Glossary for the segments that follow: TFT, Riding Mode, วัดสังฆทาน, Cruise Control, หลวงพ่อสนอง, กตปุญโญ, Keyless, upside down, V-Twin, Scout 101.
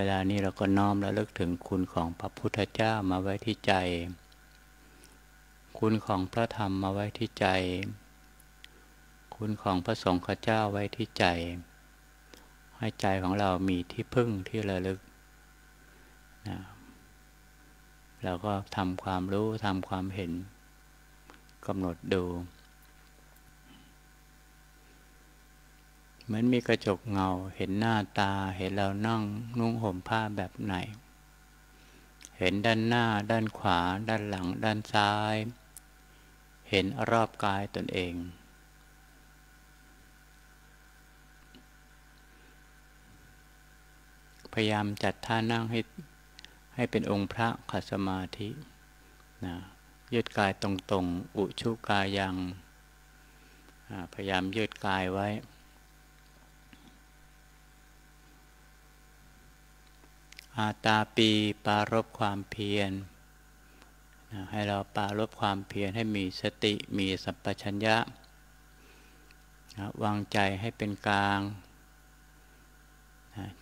เวลานี้เราก็น้อมระลึกถึงคุณของพระพุทธเจ้ามาไว้ที่ใจคุณของพระธรรมมาไว้ที่ใจคุณของพระสงฆ์เจ้าไว้ที่ใจให้ใจของเรามีที่พึ่งที่ระลึกนะเราก็ทำความรู้ทำความเห็นกำหนดดูเหมือนมีกระจกเงาเห็นหน้าตาเห็นเรานั่งนุ่งห่มผ้าแบบไหนเห็นด้านหน้าด้านขวาด้านหลังด้านซ้ายเห็นรอบกายตนเองพยายามจัดท่านั่งให้เป็นองค์พระขัดสมาธินะยืดกายตรงๆอุชุกายังพยายามยืดกายไว้อาตาปีปารภความเพียรให้เราปารภความเพียรให้มีสติมีสัมปชัญญะวางใจให้เป็นกลาง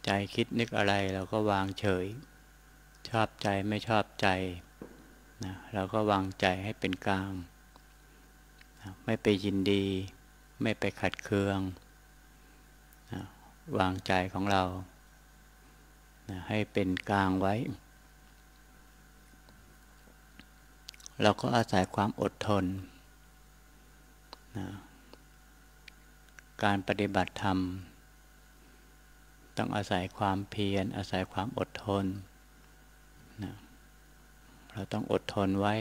ใจคิดนึกอะไรเราก็วางเฉยชอบใจไม่ชอบใจเราก็วางใจให้เป็นกลางไม่ไปยินดีไม่ไปขัดเคืองวางใจของเราให้เป็นกลางไว้เราก็อาศัยความอดทนนะการปฏิบัติธรรมต้องอาศัยความเพียรอาศัยความอดทนนะเราต้องอดทนไว้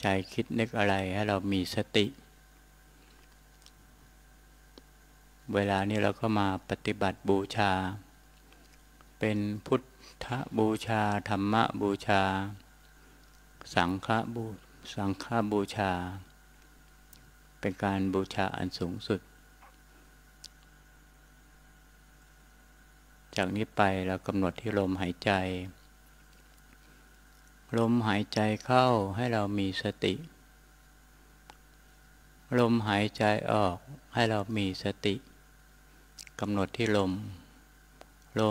ใจคิดนึกอะไรให้เรามีสติเวลานี้เราก็มาปฏิบัติบูชาเป็นพุทธบูชาธรรมบูชาสังฆบูชาเป็นการบูชาอันสูงสุดจากนี้ไปเรากำหนดที่ลมหายใจลมหายใจเข้าให้เรามีสติลมหายใจออกให้เรามีสติกำหนดที่ล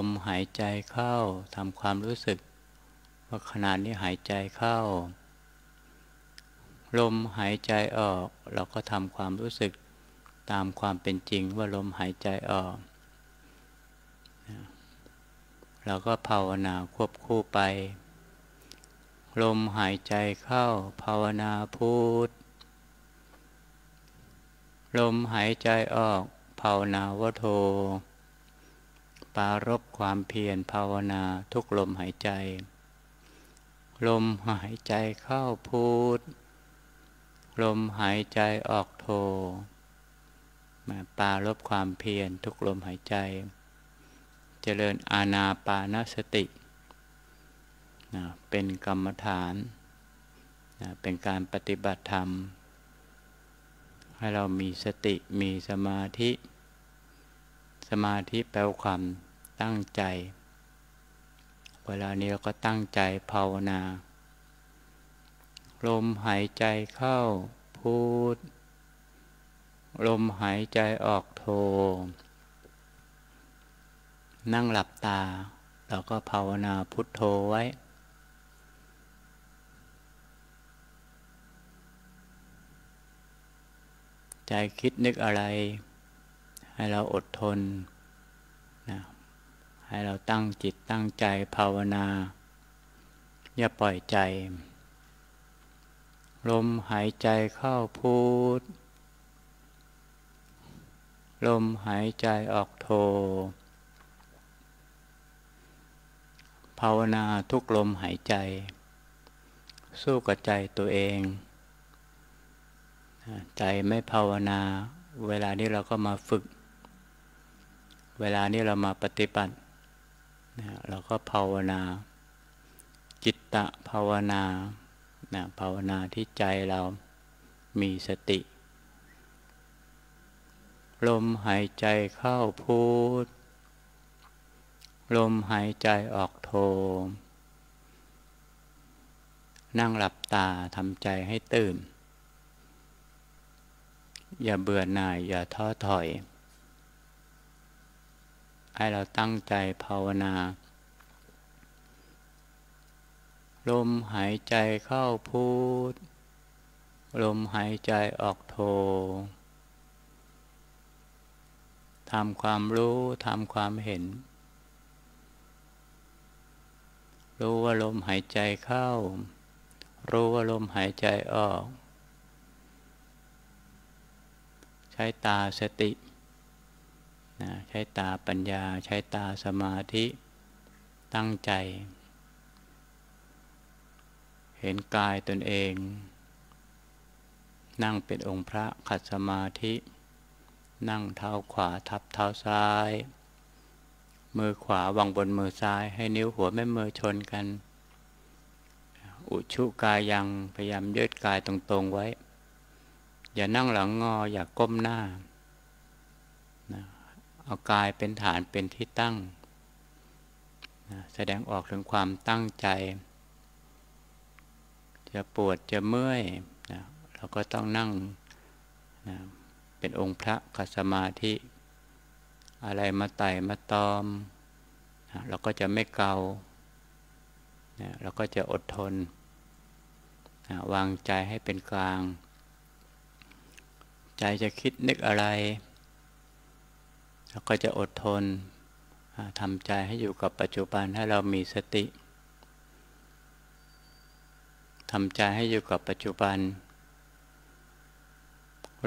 มหายใจเข้าทำความรู้สึกว่าขณะนี้หายใจเข้าลมหายใจออกเราก็ทำความรู้สึกตามความเป็นจริงว่าลมหายใจออกเราก็ภาวนาควบคู่ไปลมหายใจเข้าภาวนาพุทลมหายใจออกภาวนาวโธปารภความเพียรภาวนาทุกลมหายใจลมหายใจเข้าพุทลมหายใจออกโธมาปารภความเพียรทุกลมหายใจเจริญอานาปานสติเป็นกรรมฐานเป็นการปฏิบัติธรรมให้เรามีสติมีสมาธิสมาธิแปลว่าความตั้งใจเวลานี้เราก็ตั้งใจภาวนาลมหายใจเข้าพุทลมหายใจออกโธนั่งหลับตาเราก็ภาวนาพุทโธไว้ใจคิดนึกอะไรให้เราอดทนนะให้เราตั้งจิตตั้งใจภาวนาอย่าปล่อยใจลมหายใจเข้าพุทลมหายใจออกโธภาวนาทุกลมหายใจสู้กับใจตัวเองใจไม่ภาวนาเวลานี้เราก็มาฝึกเวลานี้เรามาปฏิบัติเราก็ภาวนาจิตตะภาวนาภาวนาที่ใจเรามีสติลมหายใจเข้าพุทลมหายใจออกโธนั่งหลับตาทำใจให้ตื่นอย่าเบื่อหน่ายอย่าท้อถอย ให้เราตั้งใจภาวนาลมหายใจเข้าพุทลมหายใจออกโททำความรู้ทำความเห็นรู้ว่าลมหายใจเข้ารู้ว่าลมหายใจออกใช้ตาสตินะใช้ตาปัญญาใช้ตาสมาธิตั้งใจเห็นกายตนเองนั่งเป็นองค์พระขัดสมาธินั่งเท้าขวาทับเท้าซ้ายมือขวาวางบนมือซ้ายให้นิ้วหัวแม่มือชนกันอุชุกายังพยายามยืดกายตรงๆไว้อย่านั่งหลังงออย่าก้มหน้านะเอากายเป็นฐานเป็นที่ตั้งนะแสดงออกถึงความตั้งใจจะปวดจะเมื่อยนะเราก็ต้องนั่งนะเป็นองค์พระขัดสมาธิอะไรมาไต่มาตอมนะเราก็จะไม่เกานะเราก็จะอดทนนะวางใจให้เป็นกลางใจจะคิดนึกอะไรเราก็จะอดทนทำใจให้อยู่กับปัจจุบันให้เรามีสติทำใจให้อยู่กับปัจจุบัน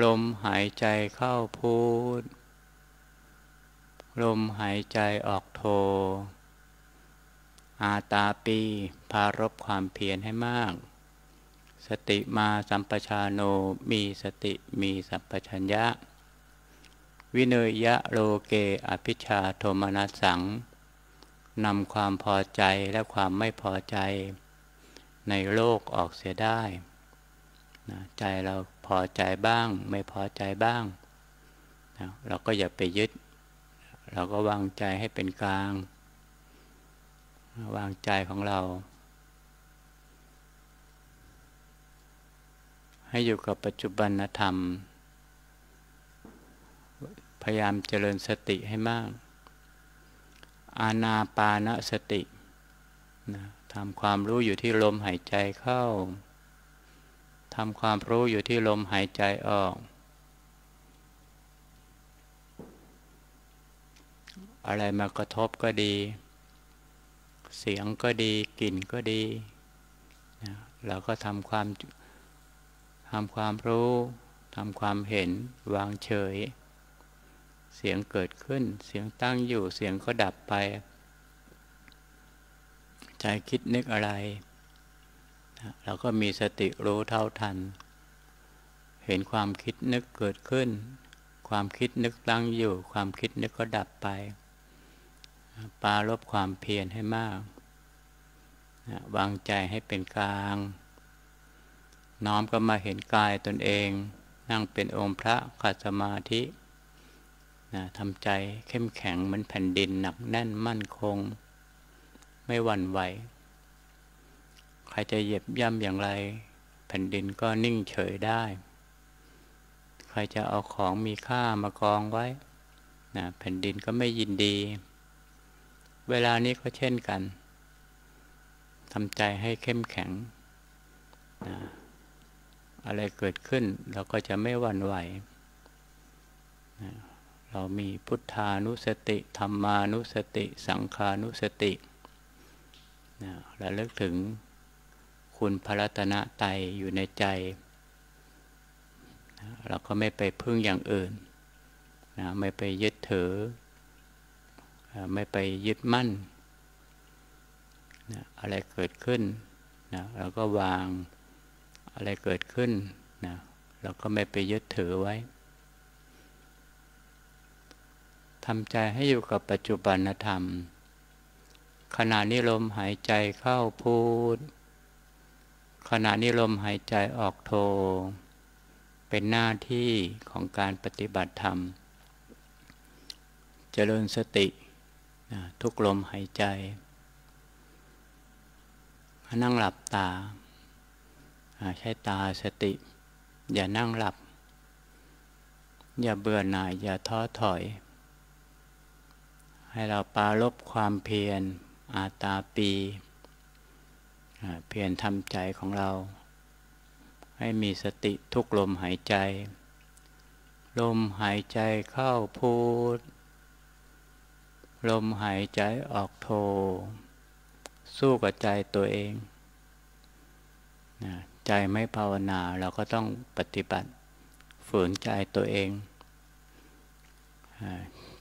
ลมหายใจเข้าพุทลมหายใจออกโทอาตาปีพารบความเพียรให้มากสติมาสัมปชาโนมีสติมีสัมปชัญญะวิเนยะโลเกอภิชาโทมนัสสังนำความพอใจและความไม่พอใจในโลกออกเสียได้นะใจเราพอใจบ้างไม่พอใจบ้างนะเราก็อย่าไปยึดเราก็วางใจให้เป็นกลางวางใจของเราให้อยู่กับปัจจุบันธรรมพยายามเจริญสติให้มากอานาปานสตินะทำความรู้อยู่ที่ลมหายใจเข้าทำความรู้อยู่ที่ลมหายใจออกอะไรมากระทบก็ดีเสียงก็ดีกลิ่นก็ดีนะเราก็ทำความรู้ทำความเห็นวางเฉยเสียงเกิดขึ้นเสียงตั้งอยู่เสียงก็ดับไปใจคิดนึกอะไรนะเราก็มีสติรู้เท่าทันเห็นความคิดนึกเกิดขึ้นความคิดนึกตั้งอยู่ความคิดนึกก็ดับไปปรารภความเพียรให้มากนะวางใจให้เป็นกลางน้อมก็มาเห็นกายตนเองนั่งเป็นองค์พระขัดสมาธินะทำใจเข้มแข็งเหมือนแผ่นดินหนักแน่นมั่นคงไม่หวั่นไหวใครจะเหยียบย่ำอย่างไรแผ่นดินก็นิ่งเฉยได้ใครจะเอาของมีค่ามากองไว้นะแผ่นดินก็ไม่ยินดีเวลานี้ก็เช่นกันทำใจให้เข้มแข็งนะอะไรเกิดขึ้นเราก็จะไม่หวั่นไหวนะเรามีพุทธานุสติธัมมานุสติสังฆานุสตินะระลึกถึงคุณพระรัตนตรัยอยู่ในใจนะเราก็ไม่ไปพึ่งอย่างอื่นนะไม่ไปยึดถือไม่ไปยึดมั่นนะอะไรเกิดขึ้นนะเราก็วางอะไรเกิดขึ้นนะเราก็ไม่ไปยึดถือไว้ทำใจให้อยู่กับปัจจุบันธรรมขณะนี้ลมหายใจเข้าพูดขณะนี้ลมหายใจออกโทเป็นหน้าที่ของการปฏิบัติธรรมเจริญสติทุกลมหายใจนั่งหลับตาใช้ตาสติอย่านั่งหลับอย่าเบื่อหน่ายอย่าท้อถอย ให้เราปรารภความเพียรอาตาปีเพียรทำใจของเราให้มีสติทุกลมหายใจลมหายใจเข้าพูดลมหายใจออกโทสู้กับใจตัวเองใจไม่ภาวนาเราก็ต้องปฏิบัติฝืนใจตัวเอง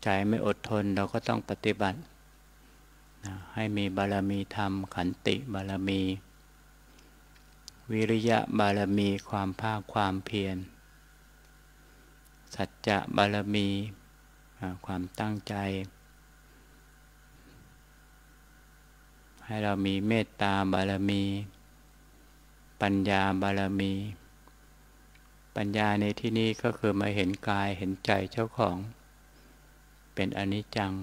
ใจไม่อดทนเราก็ต้องปฏิบัติให้มีบารมีธรรมขันติบารมีวิริยะบารมีความภาคความเพียรสัจจะบารมีความตั้งใจให้เรามีเมตตาบารมีปัญญาบารมีปัญญาในที่นี้ก็คือมาเห็นกายเห็นใจเจ้าของเป็นอนิจจัง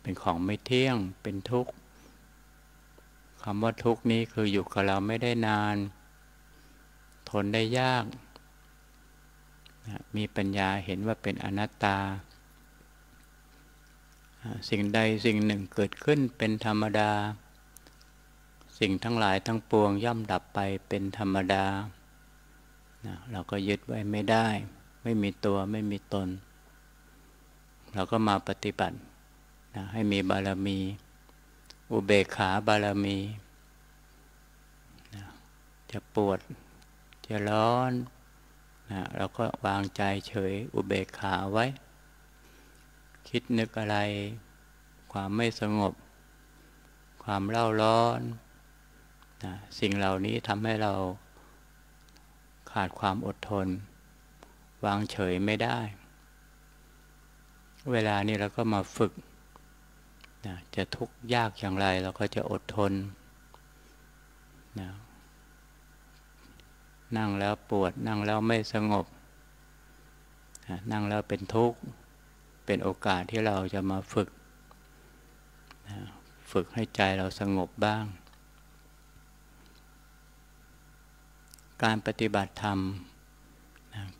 เป็นของไม่เที่ยงเป็นทุกข์คำว่าทุกข์นี้คืออยู่กับเราไม่ได้นานทนได้ยากมีปัญญาเห็นว่าเป็นอนัตตาสิ่งใดสิ่งหนึ่งเกิดขึ้นเป็นธรรมดาสิ่งทั้งหลายทั้งปวงย่อมดับไปเป็นธรรมดาเราก็ยึดไว้ไม่ได้ไม่มีตัวไม่มีตนเราก็มาปฏิบัติให้มีบารมีอุเบกขาบารมีจะปวดจะร้อนเราก็วางใจเฉยอุเบกขาไว้คิดนึกอะไรความไม่สงบความเร่าร้อนสิ่งเหล่านี้ทำให้เราขาดความอดทนวางเฉยไม่ได้เวลานี้เราก็มาฝึกจะทุกข์ยากอย่างไรเราก็จะอดทนนั่งแล้วปวดนั่งแล้วไม่สงบนั่งแล้วเป็นทุกข์เป็นโอกาสที่เราจะมาฝึกให้ใจเราสงบบ้างการปฏิบัติธรรม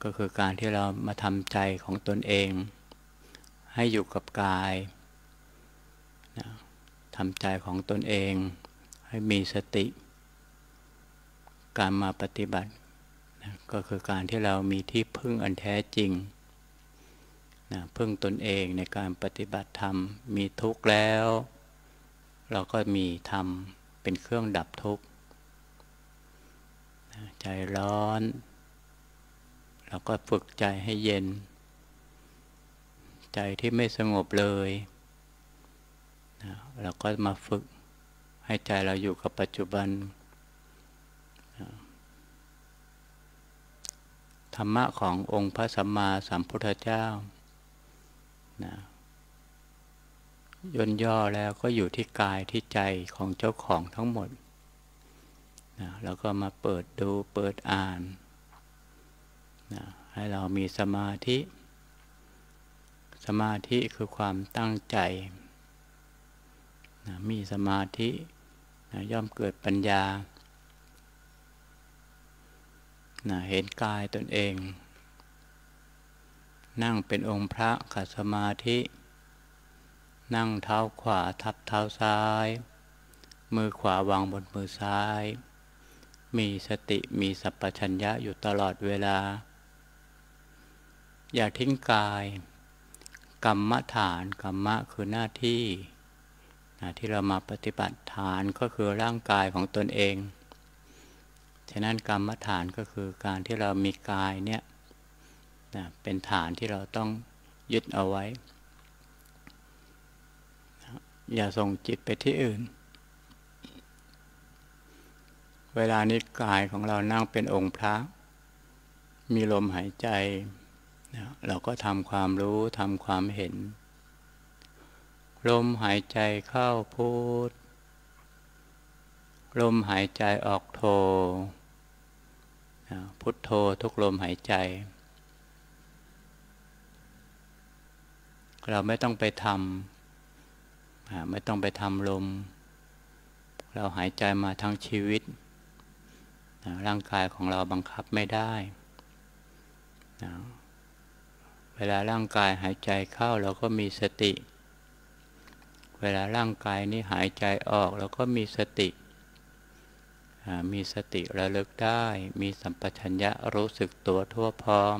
ก็คือการที่เรามาทำใจของตนเองให้อยู่กับกายทำใจของตนเองให้มีสติการมาปฏิบัติก็คือการที่เรามีที่พึ่งอันแท้จริงพึ่งตนเองในการปฏิบัติธรรมมีทุกข์แล้วเราก็มีธรรมเป็นเครื่องดับทุกข์ใจร้อนเราก็ฝึกใจให้เย็นใจที่ไม่สงบเลยเราก็มาฝึกให้ใจเราอยู่กับปัจจุบันธรรมะขององค์พระสัมมาสัมพุทธเจ้าย่นย่อแล้วก็อยู่ที่กายที่ใจของเจ้าของทั้งหมดแล้วก็มาเปิดดูเปิดอ่านให้เรามีสมาธิสมาธิคือความตั้งใจมีสมาธิย่อมเกิดปัญญาเห็นกายตนเองนั่งเป็นองค์พระขัดสมาธินั่งเท้าขวาทับเท้าซ้ายมือขวาวางบนมือซ้ายมีสติมีสัพพัญญะอยู่ตลอดเวลาอย่าทิ้งกายกรรมฐานกรรมะคือหน้าที่ที่เรามาปฏิบัติฐานก็คือร่างกายของตนเองฉะนั้นกรรมฐานก็คือการที่เรามีกายเนี่ยเป็นฐานที่เราต้องยึดเอาไว้อย่าส่งจิตไปที่อื่นเวลานี้กายของเรานั่งเป็นองค์พระมีลมหายใจเราก็ทำความรู้ทำความเห็นลมหายใจเข้าพุทลมหายใจออกโทพุทโททุกลมหายใจเราไม่ต้องไปทำลมเราหายใจมาทั้งชีวิตร่างกายของเราบังคับไม่ได้ เวลาร่างกายหายใจเข้าเราก็มีสติเวลาร่างกายนี้หายใจออกเราก็มีสติระลึกได้มีสัมปชัญญะรู้สึกตัวทั่วพร้อม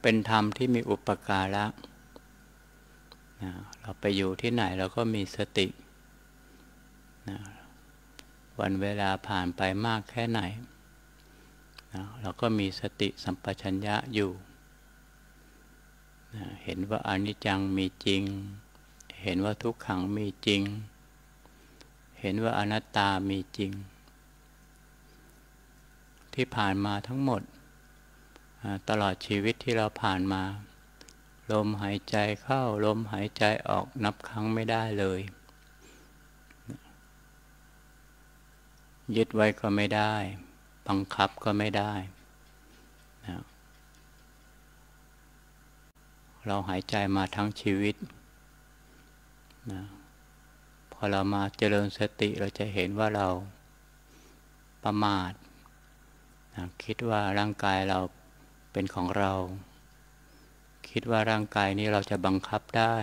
เป็นธรรมที่มีอุปการะเราไปอยู่ที่ไหนเราก็มีสติวันเวลาผ่านไปมากแค่ไหนเราก็มีสติสัมปชัญญะอยู่เห็นว่าอนิจจังมีจริงเห็นว่าทุกขังมีจริงเห็นว่าอนัตตามีจริงที่ผ่านมาทั้งหมดตลอดชีวิตที่เราผ่านมาลมหายใจเข้าลมหายใจออกนับครั้งไม่ได้เลยยึดไว้ก็ไม่ได้บังคับก็ไม่ได้เราหายใจมาทั้งชีวิตพอเรามาเจริญสติเราจะเห็นว่าเราประมาทคิดว่าร่างกายเราเป็นของเราคิดว่าร่างกายนี้เราจะบังคับได้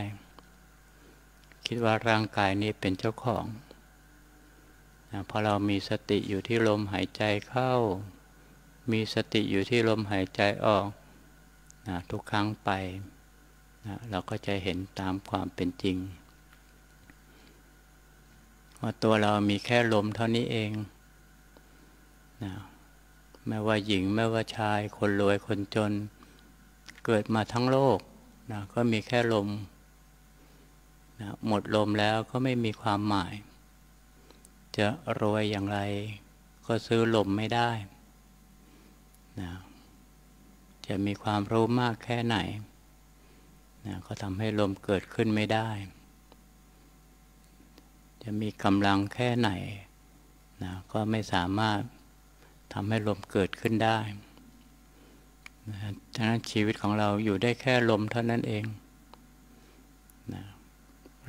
คิดว่าร่างกายนี้เป็นเจ้าของพอเรามีสติอยู่ที่ลมหายใจเข้ามีสติอยู่ที่ลมหายใจออกทุกครั้งไปเราก็จะเห็นตามความเป็นจริงว่าตัวเรามีแค่ลมเท่านี้เองไม่ว่าหญิงไม่ว่าชายคนรวยคนจนเกิดมาทั้งโลกก็มีแค่ลมหมดลมแล้วก็ไม่มีความหมายจะรวยอย่างไรก็ซื้อลมไม่ได้จะมีความรู้มากแค่ไหนก็ทำให้ลมเกิดขึ้นไม่ได้จะมีกำลังแค่ไหนก็ไม่สามารถทำให้ลมเกิดขึ้นได้ฉะนั้นชีวิตของเราอยู่ได้แค่ลมเท่านั้นเอง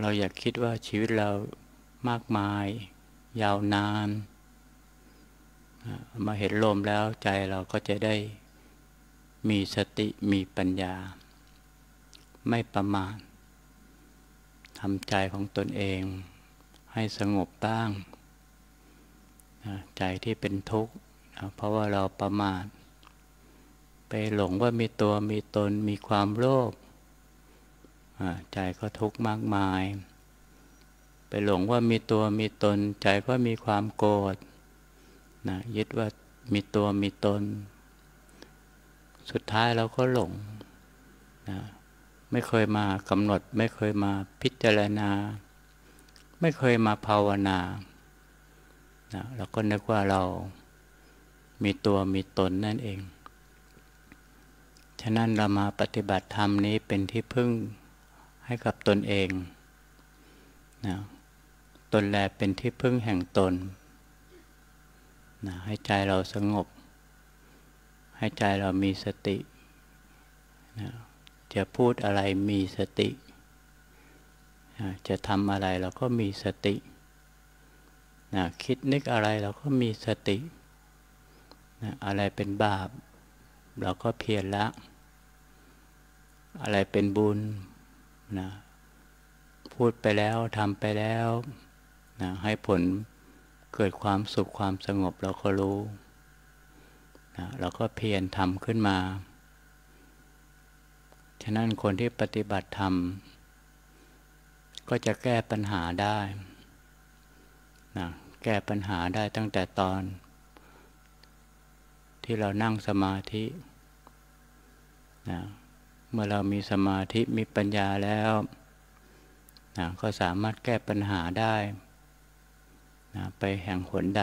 เราอยากคิดว่าชีวิตเรามากมายยาวนานมาเห็นลมแล้วใจเราก็จะได้มีสติมีปัญญาไม่ประมาททำใจของตนเองให้สงบบ้างใจที่เป็นทุกข์เพราะว่าเราประมาทไปหลงว่ามีตัวมีตนมีความโลภใจก็ทุกข์มากมายไปหลงว่ามีตัวมีตนใจก็มีความโกรธยึดว่ามีตัวมีตนสุดท้ายเราก็หลงไม่เคยมากำหนดไม่เคยมาพิจารณาไม่เคยมาภาวนาเราก็นึกว่าเรามีตัวมีตนนั่นเองฉะนั้นเรามาปฏิบัติธรรมนี้เป็นที่พึ่งให้กับตนเองตนแลเป็นที่พึ่งแห่งตนให้ใจเราสงบให้ใจเรามีสติจะพูดอะไรมีสติจะทำอะไรเราก็มีสติคิดนึกอะไรเราก็มีสติอะไรเป็นบาปเราก็เพียรละอะไรเป็นบุญพูดไปแล้วทำไปแล้วให้ผลเกิดความสุขความสงบเราก็รู้เราก็เพียรทำขึ้นมาฉะนั้นคนที่ปฏิบัติธรรมก็จะแก้ปัญหาได้แก้ปัญหาได้ตั้งแต่ตอนที่เรานั่งสมาธิเมื่อเรามีสมาธิมีปัญญาแล้วก็สามารถแก้ปัญหาได้ไปแห่งหนใด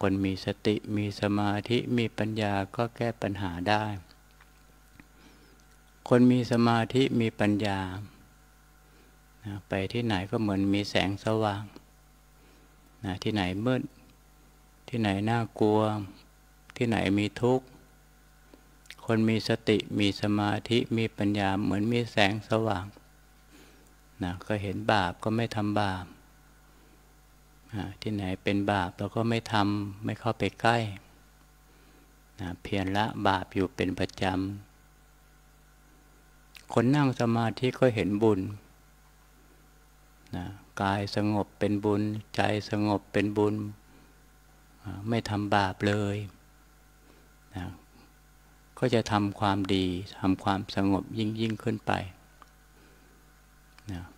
คนมีสติมีสมาธิมีปัญญาก็แก้ปัญหาได้คนมีสมาธิมีปัญญาไปที่ไหนก็เหมือนมีแสงสว่างที่ไหนมืดที่ไหนน่ากลัวที่ไหนมีทุกข์คนมีสติมีสมาธิมีปัญญาเหมือนมีแสงสว่างก็เห็นบาปก็ไม่ทำบาปที่ไหนเป็นบาปเราก็ไม่ทำไม่เข้าไปใกล้ เพียรละบาปอยู่เป็นประจำคนนั่งสมาธิก็เห็นบุญกายสงบเป็นบุญใจสงบเป็นบุญไม่ทำบาปเลยก็จะทำความดีทำความสงบยิ่งขึ้นไป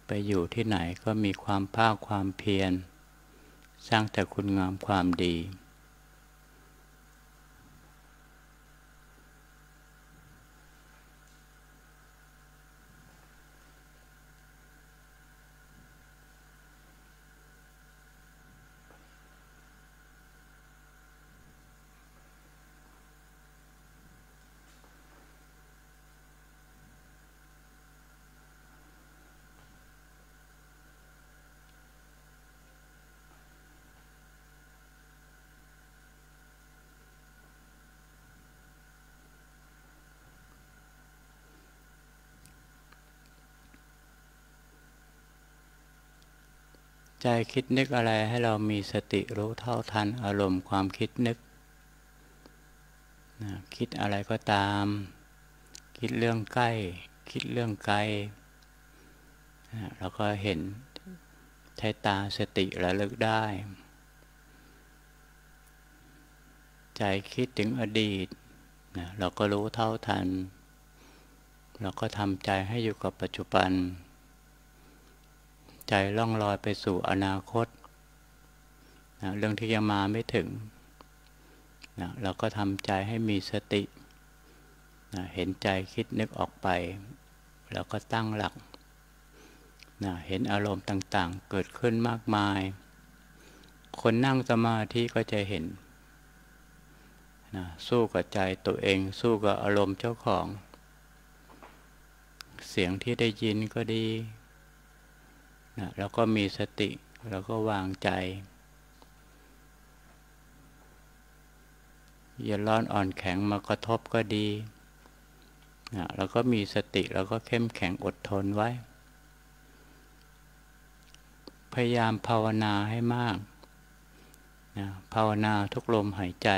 ไปอยู่ที่ไหนก็มีความภาคความเพียรสร้างแต่คุณงามความดีใจคิดนึกอะไรให้เรามีสติรู้เท่าทันอารมณ์ความคิดนึกคิดอะไรก็ตามคิดเรื่องใกล้คิดเรื่องไกลเราก็เห็นใช้ตาสติระลึกได้ใจคิดถึงอดีตเราก็รู้เท่าทันเราก็ทำใจให้อยู่กับปัจจุบันใจล่องลอยไปสู่อนาคตเรื่องที่ยังมาไม่ถึงเราก็ทำใจให้มีสติเห็นใจคิดนึกออกไปเราก็ตั้งหลักเห็นอารมณ์ต่างๆเกิดขึ้นมากมายคนนั่งสมาธิก็จะเห็นสู้กับใจตัวเองสู้กับอารมณ์เจ้าของเสียงที่ได้ยินก็ดีแล้วก็มีสติแล้วก็วางใจเย็นร้อนอ่อนแข็งมากระทบก็ดีแล้วก็มีสติแล้วก็เข้มแข็งอดทนไว้พยายามภาวนาให้มากภาวนาทุกลมหายใจ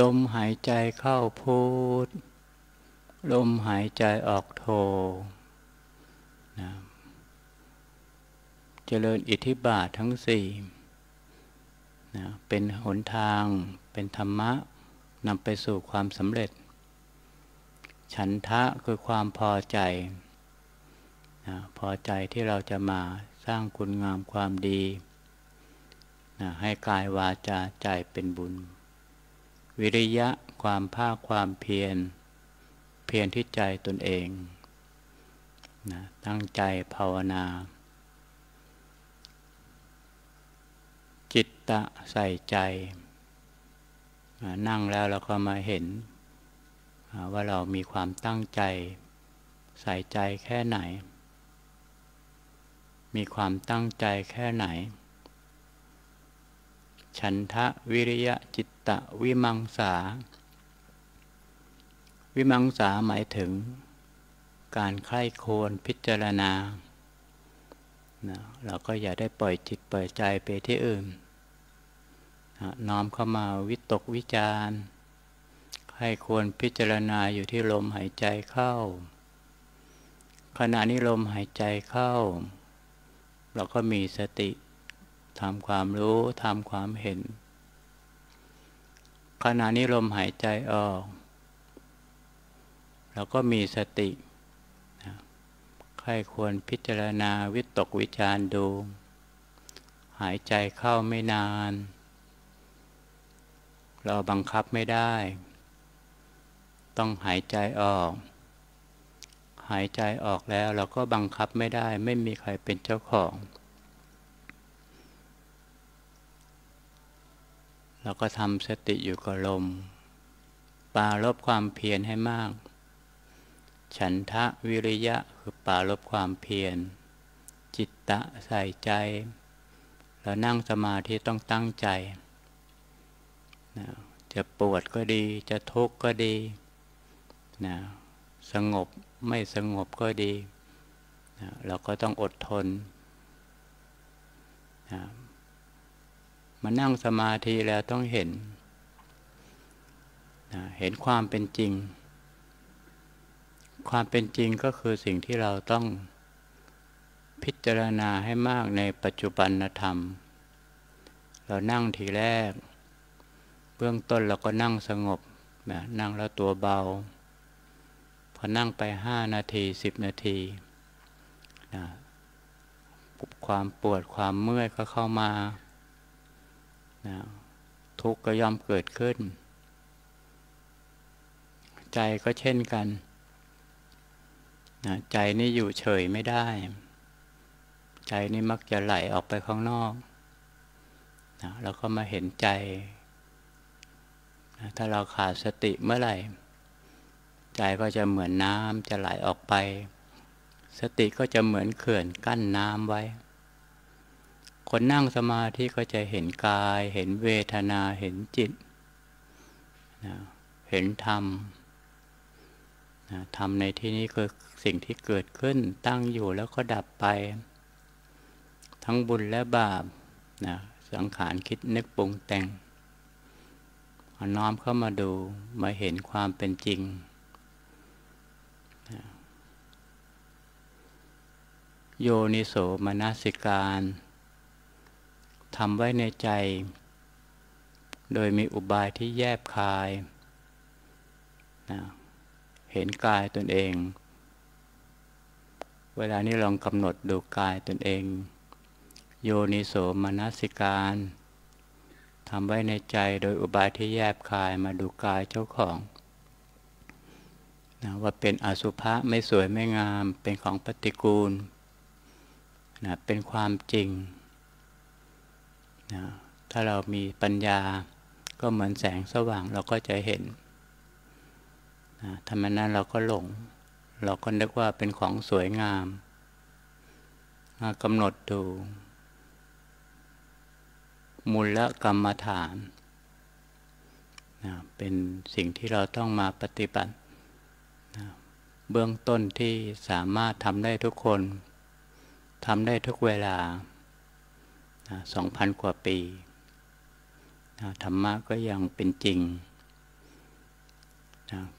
ลมหายใจเข้าพูดลมหายใจออกโทเจริญอิทธิบาททั้งสี่เป็นหนทางเป็นธรรมะนำไปสู่ความสำเร็จฉันทะคือความพอใจพอใจที่เราจะมาสร้างคุณงามความดีให้กายวาจาใจเป็นบุญวิริยะความภาคความเพียรที่ใจตนเองตั้งใจภาวนาจิตตะใส่ใจนั่งแล้วเราก็มาเห็นว่าเรามีความตั้งใจใส่ใจแค่ไหนมีความตั้งใจแค่ไหนฉันทะวิริยะจิตตะวิมังสาหมายถึงการใคร่ครวญพิจารณาเราก็อย่าได้ปล่อยจิตปล่อยใจไปที่อื่นน้อมเข้ามาวิตกวิจารใคร่ครวญพิจารณาอยู่ที่ลมหายใจเข้าขณะนี้ลมหายใจเข้าเราก็มีสติทำความรู้ทำความเห็นขณะนี้ลมหายใจออกเราก็มีสติใครควรพิจารณาวิตกวิจารดูหายใจเข้าไม่นานเราบังคับไม่ได้ต้องหายใจออกหายใจออกแล้วเราก็บังคับไม่ได้ไม่มีใครเป็นเจ้าของเราก็ทำสติอยู่กับลมปรารภความเพียรให้มากฉันทะวิริยะคือปรารภความเพียรจิตตะใส่ใจเรานั่งสมาธิต้องตั้งใจจะปวดก็ดีจะทุกข์ก็ดีสงบไม่สงบก็ดีเราก็ต้องอดทนมานั่งสมาธิแล้วต้องเห็น เห็นความเป็นจริงความเป็นจริงก็คือสิ่งที่เราต้องพิจารณาให้มากในปัจจุบันธรรมเรานั่งทีแรกเบื้องต้นเราก็นั่งสงบนั่งแล้วตัวเบาพอนั่งไป5 นาที10 นาทีความปวดความเมื่อยก็เข้ามาทุกข์ก็ย่อมเกิดขึ้นใจก็เช่นกันใจนี่อยู่เฉยไม่ได้ใจนี่มักจะไหลออกไปข้างนอกเราก็มาเห็นใจถ้าเราขาดสติเมื่อไหร่ใจก็จะเหมือนน้ำจะไหลออกไปสติก็จะเหมือนเขื่อนกั้นน้ำไว้คนนั่งสมาธิก็จะเห็นกายเห็นเวทนาเห็นจิตเห็นธรรมธรรมในที่นี้คือสิ่งที่เกิดขึ้นตั้งอยู่แล้วก็ดับไปทั้งบุญและบาปสังขารคิดนึกปรุงแต่งน้อมเข้ามาดูมาเห็นความเป็นจริงโยนิโสมนสิการทำไว้ในใจโดยมีอุบายที่แยบคายเห็นกายตนเองเวลานี้ลองกำหนดดูกายตนเองโยนิโสมนสิการทำไว้ในใจโดยอุบายที่แยบคายมาดูกายเจ้าของว่าเป็นอสุภะไม่สวยไม่งามเป็นของปฏิกูลเป็นความจริงถ้าเรามีปัญญาก็เหมือนแสงสว่างเราก็จะเห็นทำไมนั้นเราก็หลงเราก็นึกว่าเป็นของสวยงามกำหนดดูมูลกรรมฐานเป็นสิ่งที่เราต้องมาปฏิบัติเบื้องต้นที่สามารถทำได้ทุกคนทำได้ทุกเวลา 2,000 กว่าปีธรรมะก็ยังเป็นจริง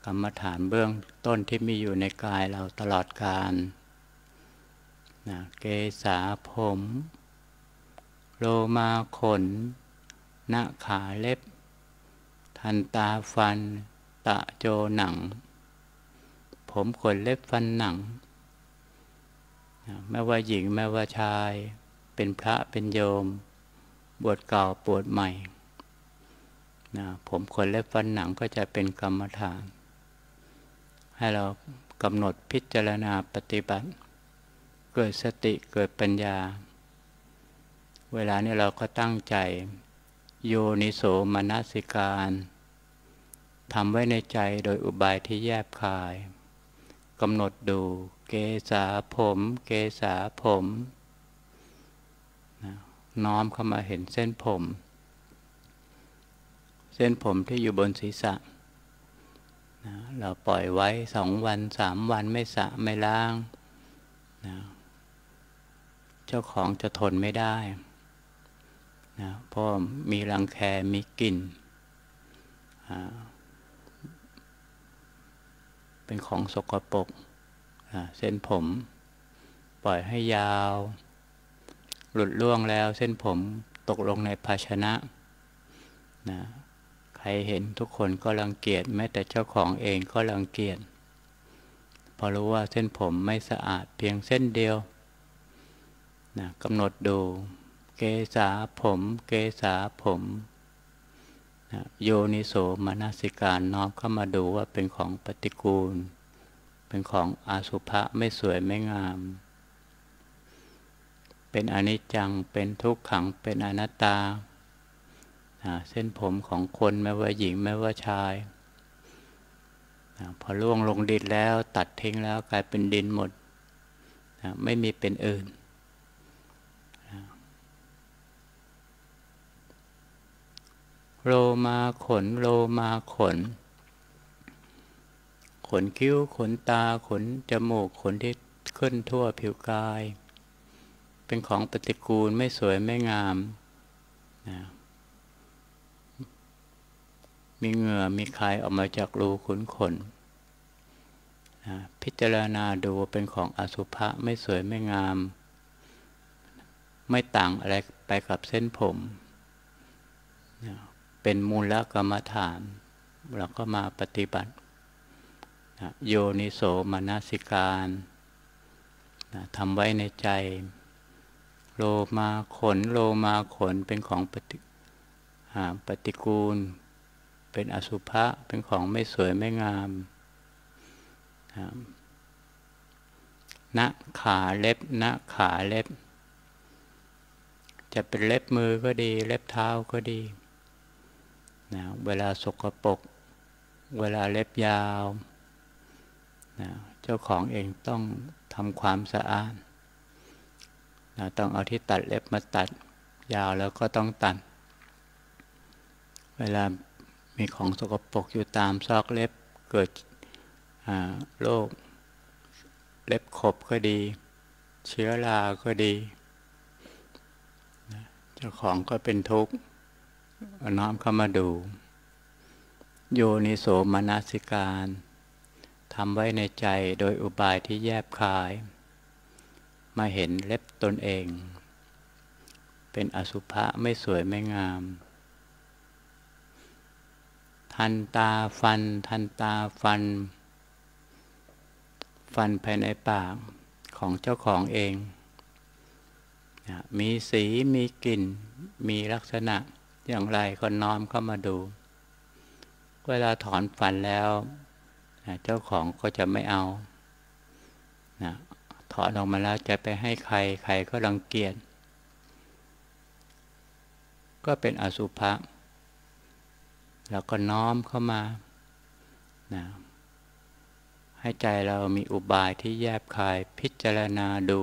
กรรมฐานเบื้องต้นที่มีอยู่ในกายเราตลอดกาลเกศาผมโลมาขนหน้าขาเล็บทันตาฟันตะโจหนังผมขนเล็บฟันหนังแม้ว่าหญิงแม้ว่าชายเป็นพระเป็นโยมบวชเก่าบวชใหม่ผมขนเล็บฟันหนังก็จะเป็นกรรมฐานให้เรากำหนดพิจารณาปฏิบัติเกิดสติเกิดปัญญาเวลานี้เราก็ตั้งใจโยนิโสมนสิการทำไว้ในใจโดยอุบายที่แยบคายกำหนดดูเกศาผมเกศาผมน้อมเข้ามาเห็นเส้นผมเส้นผมที่อยู่บนศีรษะเราปล่อยไว้2 วัน 3 วันไม่สระไม่ล้างเจ้าของจะทนไม่ได้เพราะมีรังแคมีกลิ่นเป็นของสกปรกเส้นผมปล่อยให้ยาวหลุดล่วงแล้วเส้นผมตกลงในภาชนะใครเห็นทุกคนก็รังเกียจแม้แต่เจ้าของเองก็รังเกียจพอรู้ว่าเส้นผมไม่สะอาดเพียงเส้นเดียวกำหนดดูเกศาผมเกศาผมโยนิโสมนสิการน้อมเข้ามาดูว่าเป็นของปฏิกูลเป็นของอสุภะไม่สวยไม่งามเป็นอนิจจังเป็นทุกขังเป็นอนัตตาเส้นผมของคนไม่ว่าหญิงไม่ว่าชายพอล่วงลงดินแล้วตัดทิ้งแล้วกลายเป็นดินหมดไม่มีเป็นอื่นโลมาขนโลมาขนขนคิ้วขนตาขนจมูกขนที่ขึ้นทั่วผิวกายเป็นของปฏิกูลไม่สวยไม่งาม มีเหงื่อมีคายออกมาจากรูขุนขนพิจารณาดูเป็นของอสุภะไม่สวยไม่งามไม่ต่างอะไรไปกับเส้นผมเป็นมูลกรรมฐานเราก็มาปฏิบัติโยนิโสมนสิการทำไว้ในใจโลมาขนโลมาขนเป็นของปฏิกูลเป็นอสุภะเป็นของไม่สวยไม่งามณขาเล็บณขาเล็บจะเป็นเล็บมือก็ดีเล็บเท้าก็ดีนะเวลาสกปรกเวลาเล็บยาวนะเจ้าของเองต้องทำความสะอาดนะต้องเอาที่ตัดเล็บมาตัดยาวแล้วก็ต้องตัดเวลามีของสกปรกอยู่ตามซอกเล็บเกิดโรคเล็บขบก็ดีเชื้อราก็ดีเจ้าของก็เป็นทุกข์น้อมเข้ามาดูโยนิโสมนสิการทำไว้ในใจโดยอุบายที่แยบคายมาเห็นเล็บตนเองเป็นอสุภะไม่สวยไม่งามทันตาฟันทันตาฟันฟันภายในปากของเจ้าของเองมีสีมีกลิ่นมีลักษณะอย่างไรก็น้อมเข้ามาดูเวลาถอนฟันแล้วเจ้าของก็จะไม่เอาถอนออกมาแล้วจะไปให้ใครใครก็รังเกียจก็เป็นอสุภะแล้วก็น้อมเข้ามาให้ใจเรามีอุบายที่แยบคายพิจารณาดู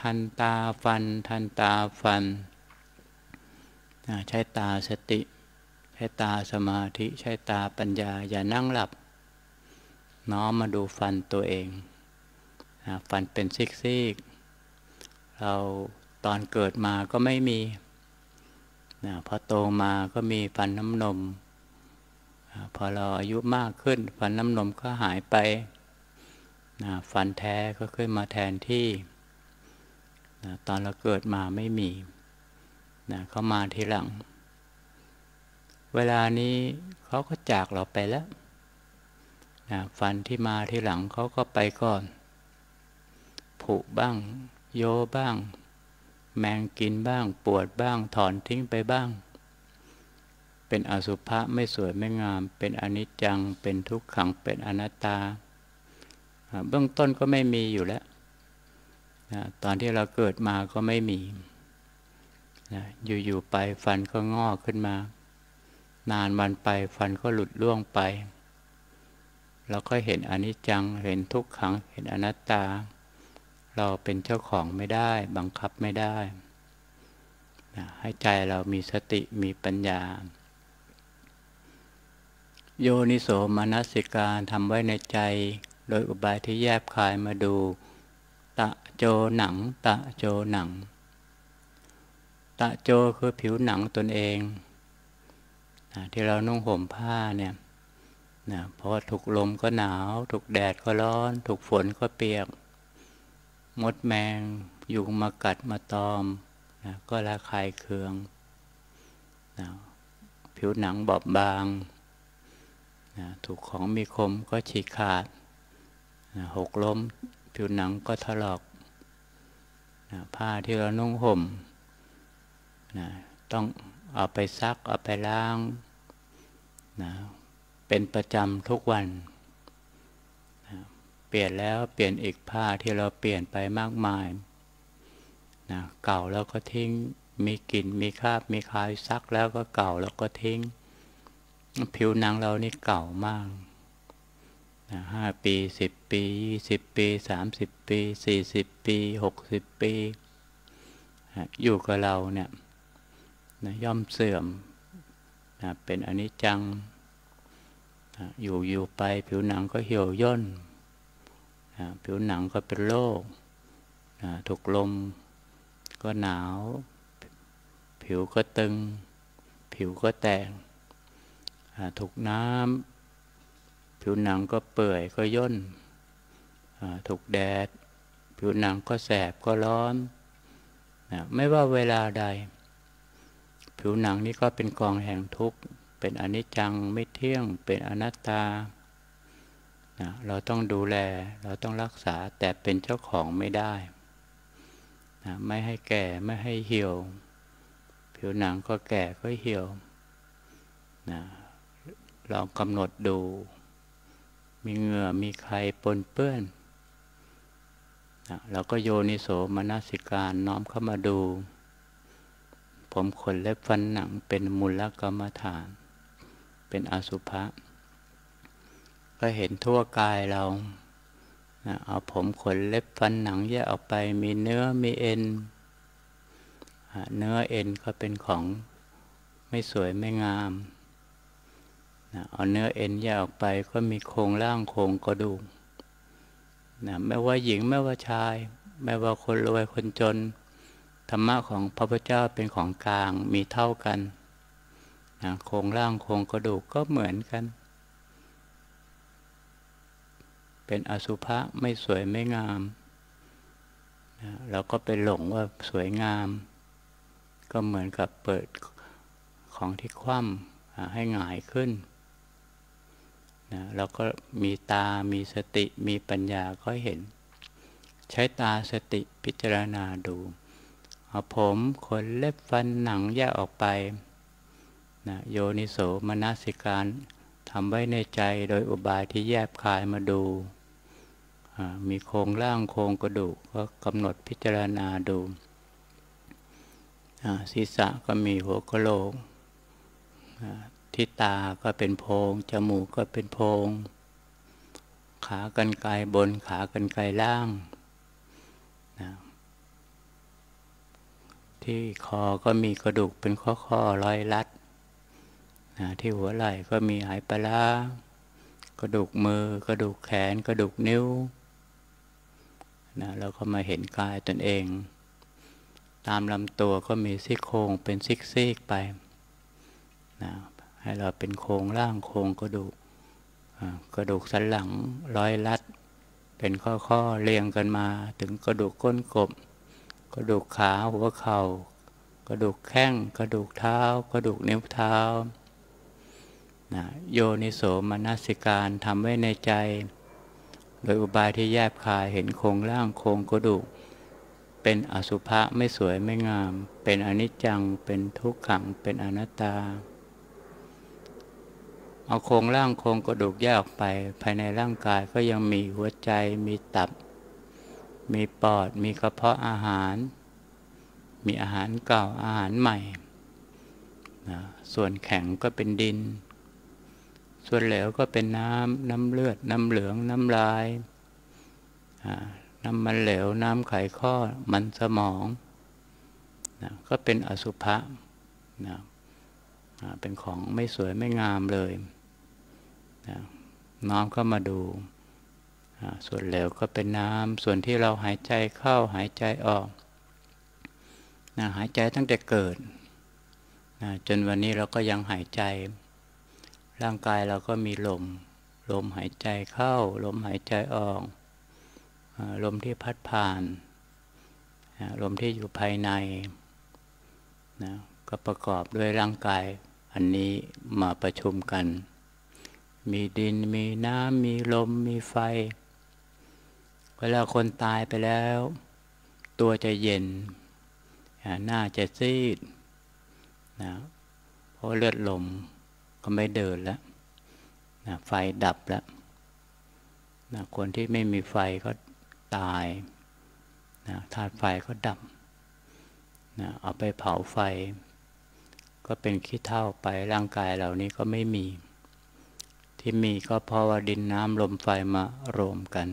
ทันตาฟันทันตาฟันใช้ตาสติใช้ตาสมาธิใช้ตาปัญญาอย่านั่งหลับน้อมมาดูฟันตัวเองฟันเป็นซิกๆเราตอนเกิดมาก็ไม่มีพอโตมาก็มีฟันน้ำนมพอเราอายุมากขึ้นฟันน้ำนมก็หายไปฟันแท้ก็ขึ้นมาแทนที่ตอนเราเกิดมาไม่มีเข้ามาทีหลังเวลานี้เขาก็จากเราไปแล้วฟันที่มาทีหลังเขาก็ไปก่อนผุบ้างโยบ้างแมงกินบ้างปวดบ้างถอนทิ้งไปบ้างเป็นอสุภะไม่สวยไม่งามเป็นอนิจจังเป็นทุกขังเป็นอนัตตาเบื้องต้นก็ไม่มีอยู่แล้วตอนที่เราเกิดมาก็ไม่มีอยู่ๆไปฟันก็งอกขึ้นมานานวันไปฟันก็หลุดร่วงไปเราก็เห็นอนิจจังเห็นทุกขังเห็นอนัตตาเราเป็นเจ้าของไม่ได้บังคับไม่ได้ให้ใจเรามีสติมีปัญญาโยนิโสมนสิการทำไว้ในใจโดยอุบายที่แยบคายมาดูตะโจหนังตะโจหนังตะโจคือผิวหนังตนเองที่เรานุ่งห่มผ้าเนี่ยเพราะว่าถูกลมก็หนาวถูกแดดก็ร้อนถูกฝนก็เปียกมดแมงยุงมากัดมาตอมก็ระคายเคืองผิวหนังบอบบางถูกของมีคมก็ฉีกขาดหกล้มผิวหนังก็ถลอกผ้าที่เรานุ่งห่มต้องเอาไปซักเอาไปล้างเป็นประจำทุกวันเปลี่ยนแล้วเปลี่ยนอีกผ้าที่เราเปลี่ยนไปมากมายเก่าแล้วก็ทิ้งมีกลิ่นมีคราบมีคายซักแล้วก็เก่าแล้วก็ทิ้งผิวหนังเรานี่เก่ามาก5 ปี10 ปี20 ปี30 ปี40 ปี60 ปีอยู่กับเราเนี่ยย่อมเสื่อมเป็นอนิจจังอยู่ไปผิวหนังก็เหี่ยวย่นผิวหนังก็เป็นโรคถูกลมก็หนาวผิวก็ตึงผิวก็แตก ถูกน้ำผิวหนังก็เปื่อยก็ย่นถูกแดดผิวหนังก็แสบก็ร้อนไม่ว่าเวลาใดผิวหนังนี่ก็เป็นกองแห่งทุกข์เป็นอนิจจังไม่เที่ยงเป็นอนัตตาเราต้องดูแลเราต้องรักษาแต่เป็นเจ้าของไม่ได้ไม่ให้แก่ไม่ให้เหี่ยวผิวหนังก็แก่ก็เหี่ยวลองกำหนดดูมีเหงื่อมีไขมันปนเปื้อนเราก็โยนิโสมนสิการน้อมเข้ามาดูผมขนเล็บฟันหนังเป็นมูลกรรมฐานเป็นอสุภะก็เห็นทั่วกายเราเอาผมขนเล็บฟันหนังแยกออกไปมีเนื้อมีเอ็นเนื้อเอ็นก็เป็นของไม่สวยไม่งามเอาเนื้อเอ็นแยกออกไปก็มีโครงร่างโครงกระดูกไม่ว่าหญิงไม่ว่าชายไม่ว่าคนรวยคนจนธรรมะของพระพุทธเจ้าเป็นของกลางมีเท่ากันโครงร่างโครงกระดูกก็เหมือนกันเป็นอสุภะไม่สวยไม่งามเราก็ไปหลงว่าสวยงามก็เหมือนกับเปิดของที่คว่ำให้หงายขึ้นเราก็มีตามีสติมีปัญญาก็เห็นใช้ตาสติพิจารณาดูเอาผมขนเล็บฟันหนังแยกออกไปโยนิโสมนสิการทำไว้ในใจโดยอุบายที่แยบคายมาดูมีโครงร่างโครงกระดูกก็กำหนดพิจารณาดูศีรษะก็มีหัวกะโหลกที่ตาก็เป็นโพรงจมูกก็เป็นโพรงขากรรไกรบนขากรรไกรล่างที่คอก็มีกระดูกเป็นข้อๆร้อยรัดที่หัวไหล่ก็มีหายปลาร้ากระดูกมือกระดูกแขนกระดูกนิ้วเราก็มาเห็นกายตนเองตามลำตัวก็มีซี่โครงเป็นซิกๆไปให้เราเป็นโครงร่างโครงกระดูกสันหลังร้อยรัดเป็นข้อๆเรียงกันมาถึงกระดูกก้นกบกระดูกขาหัวเข่ากระดูกแข้งกระดูกเท้ากระดูกนิ้วเท้าโยนิโสมนสิการทำไว้ในใจโดยอุบายที่แยบคายเห็นโครงร่างโครงกระดูกเป็นอสุภะไม่สวยไม่งามเป็นอนิจจังเป็นทุกขังเป็นอนัตตาเอาโครงร่างโครงกระดูกแยกออกไปภายในร่างกายก็ยังมีหัวใจมีตับมีปอดมีกระเพาะอาหารมีอาหารเก่าอาหารใหม่ส่วนแข็งก็เป็นดินส่วนเหลวก็เป็นน้ำเลือดน้ำเหลืองน้ำลายน้ำมันเหลวน้ำไขข้อมันสมองก็เป็นอสุภะเป็นของไม่สวยไม่งามเลยน้อมเข้ามาดูส่วนเหลวก็เป็นน้ำส่วนที่เราหายใจเข้าหายใจออกหายใจตั้งแต่เกิดจนวันนี้เราก็ยังหายใจร่างกายเราก็มีลมหายใจเข้าลมหายใจออกลมที่พัดผ่านลมที่อยู่ภายในก็ประกอบด้วยร่างกายอันนี้มาประชุมกันมีดินมีน้ำมีลมมีไฟเวลาคนตายไปแล้วตัวจะเย็นหน้าจะซีดเพราะเลือดลมก็ไม่เดินแล้วไฟดับแล้วคนที่ไม่มีไฟก็ตายธาตุไฟก็ดับเอาไปเผาไฟก็เป็นขี้เถ้าไปร่างกายเหล่านี้ก็ไม่มีที่มีก็เพราะว่าดินน้ำลมไฟมารวมกัน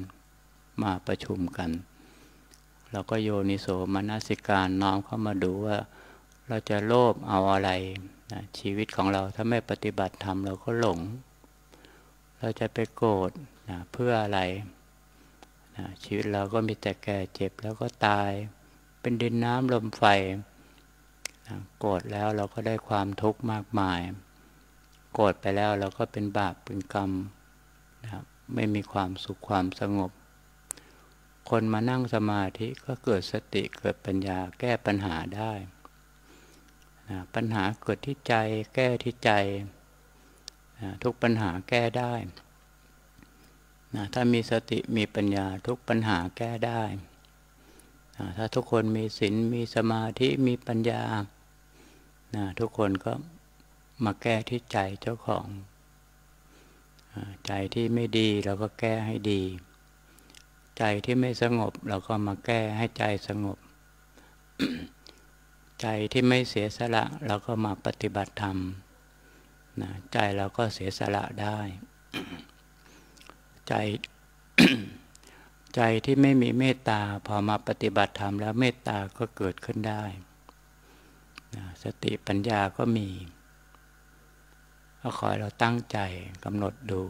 มาประชุมกันเราก็โยนิโสมนสิการน้อมเข้ามาดูว่าเราจะโลภเอาอะไรชีวิตของเราถ้าไม่ปฏิบัติธรรมเราก็หลงเราจะไปโกรธเพื่ออะไรชีวิตเราก็มีแต่แก่เจ็บแล้วก็ตายเป็นดินน้ำลมไฟโกรธแล้วเราก็ได้ความทุกข์มากมาย โกรธไปแล้วเราก็เป็นบาปเป็นกรรมนะครับไม่มีความสุขความสงบคนมานั่งสมาธิก็เกิดสติเกิดปัญญาแก้ปัญหาได้นะปัญหาเกิดที่ใจแก้ที่ใจนะทุกปัญหาแก้ได้นะถ้ามีสติมีปัญญาทุกปัญหาแก้ได้นะถ้าทุกคนมีศีลมีสมาธิมีปัญญานะทุกคนก็มาแก้ที่ใจเจ้าของใจที่ไม่ดีเราก็แก้ให้ดีใจที่ไม่สงบเราก็มาแก้ให้ใจสงบ ใจที่ไม่เสียสละเราก็มาปฏิบัติธรรมนะใจเราก็เสียสละได้ ใจ ใจที่ไม่มีเมตตาพอมาปฏิบัติธรรมแล้วเมตตาก็เกิดขึ้นได้นะสติปัญญาก็มีก็ขอเราตั้งใจกำหนดดู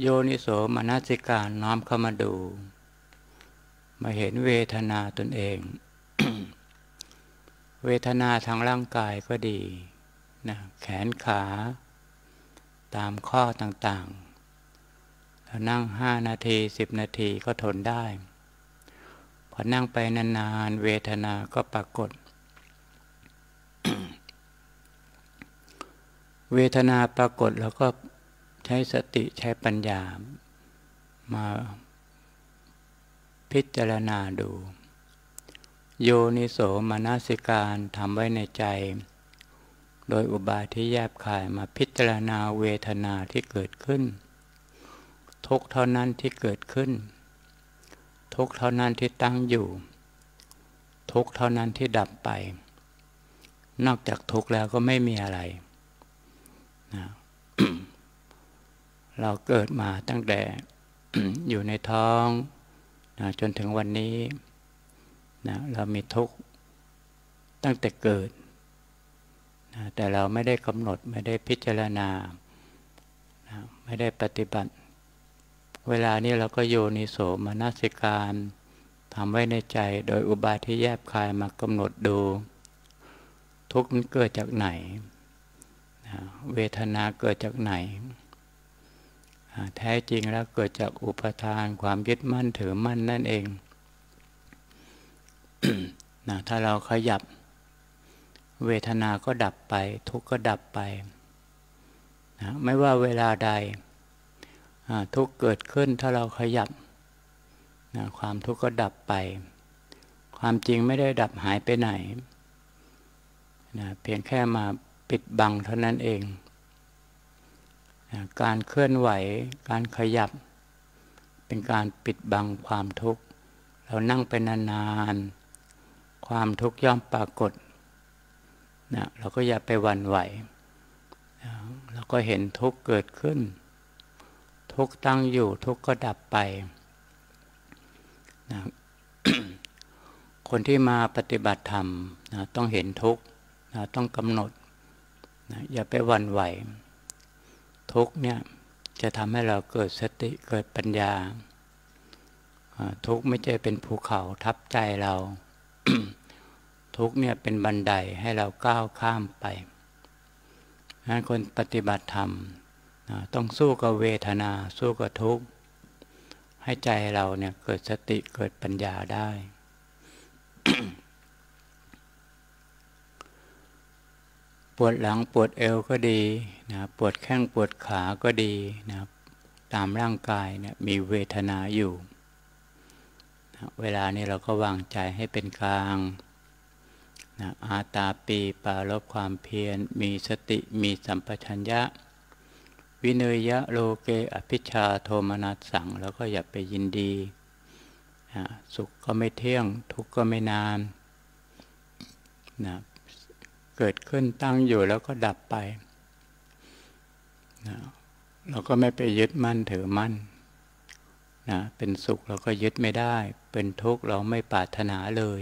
โยนิโสมนสิการน้อมเข้ามาดูมาเห็นเวทนาตนเอง เวทนาทางร่างกายก็ดีนะแขนขาตามข้อต่างๆเรานั่ง5นาที10นาทีก็ทนได้พอนั่งไปนานๆเวทนาก็ปรากฏ เวทนาปรากฏแล้วก็ใช้สติใช้ปัญญามาพิจารณาดูโยนิโสมนสิการทำไว้ในใจโดยอุบายที่แยบคายมาพิจารณาเวทนาที่เกิดขึ้นทุกเท่านั้นที่เกิดขึ้นทุกเท่านั้นที่ตั้งอยู่ทุกเท่านั้นที่ดับไปนอกจากทุกแล้วก็ไม่มีอะไรนะ เราเกิดมาตั้งแต่ อยู่ในท้องนะจนถึงวันนี้นะเรามีทุกข์ตั้งแต่เกิดนะแต่เราไม่ได้กำหนดไม่ได้พิจารณานะไม่ได้ปฏิบัติเวลานี้เราก็โยนิโสมนสิการทำไว้ในใจโดยอุบายที่แยบคายมากำหนดดูทุกข์มันเกิดจากไหนนะเวทนาเกิดจากไหนแท้จริงแล้วเกิดจากอุปทานความยึดมั่นถือมั่นนั่นเอง นะถ้าเราขยับเวทนาก็ดับไปทุกข์ก็ดับไปนะไม่ว่าเวลาใดทุกข์เกิดขึ้นถ้าเราขยับนะความทุกข์ก็ดับไปความจริงไม่ได้ดับหายไปไหนนะเพียงแค่มาปิดบังเท่านั้นเองการเคลื่อนไหวการขยับเป็นการปิดบังความทุกข์เรานั่งไปนานๆความทุกข์ย่อมปรากฏนะเราก็อย่าไปหวั่นไหวเราก็เห็นทุกข์เกิดขึ้นทุกข์ตั้งอยู่ทุกข์ก็ดับไปนะ คนที่มาปฏิบัติธรรมนะต้องเห็นทุกข์นะต้องกำหนดนะอย่าไปหวั่นไหวทุกข์เนี่ยจะทำให้เราเกิดสติเกิดปัญญาทุกข์ไม่ใช่เป็นภูเขาทับใจเรา ทุกข์เนี่ยเป็นบันไดให้เราก้าวข้ามไปงั้นคนปฏิบัติธรรมต้องสู้กับเวทนาสู้กับทุกข์ให้ใจเราเนี่ยเกิดสติเกิดปัญญาได้ ปวดหลังปวดเอวก็ดีนะปวดแข้งปวดขาก็ดีนะตามร่างกายเนี่ยมีเวทนาอยู่นะเวลานี้เราก็วางใจให้เป็นกลางนะอาตาปีปาลบความเพียรมีสติมีสัมปชัญญะวิเนยะโลเกอภิชฌาโทมนัสสังแล้วก็อย่าไปยินดีนะสุขก็ไม่เที่ยงทุกข์ก็ไม่นานนะเกิดขึ้นตั้งอยู่แล้วก็ดับไปนะเราก็ไม่ไปยึดมั่นถือมั่นนะเป็นสุขเราก็ยึดไม่ได้เป็นทุกข์เราไม่ปรารถนาเลย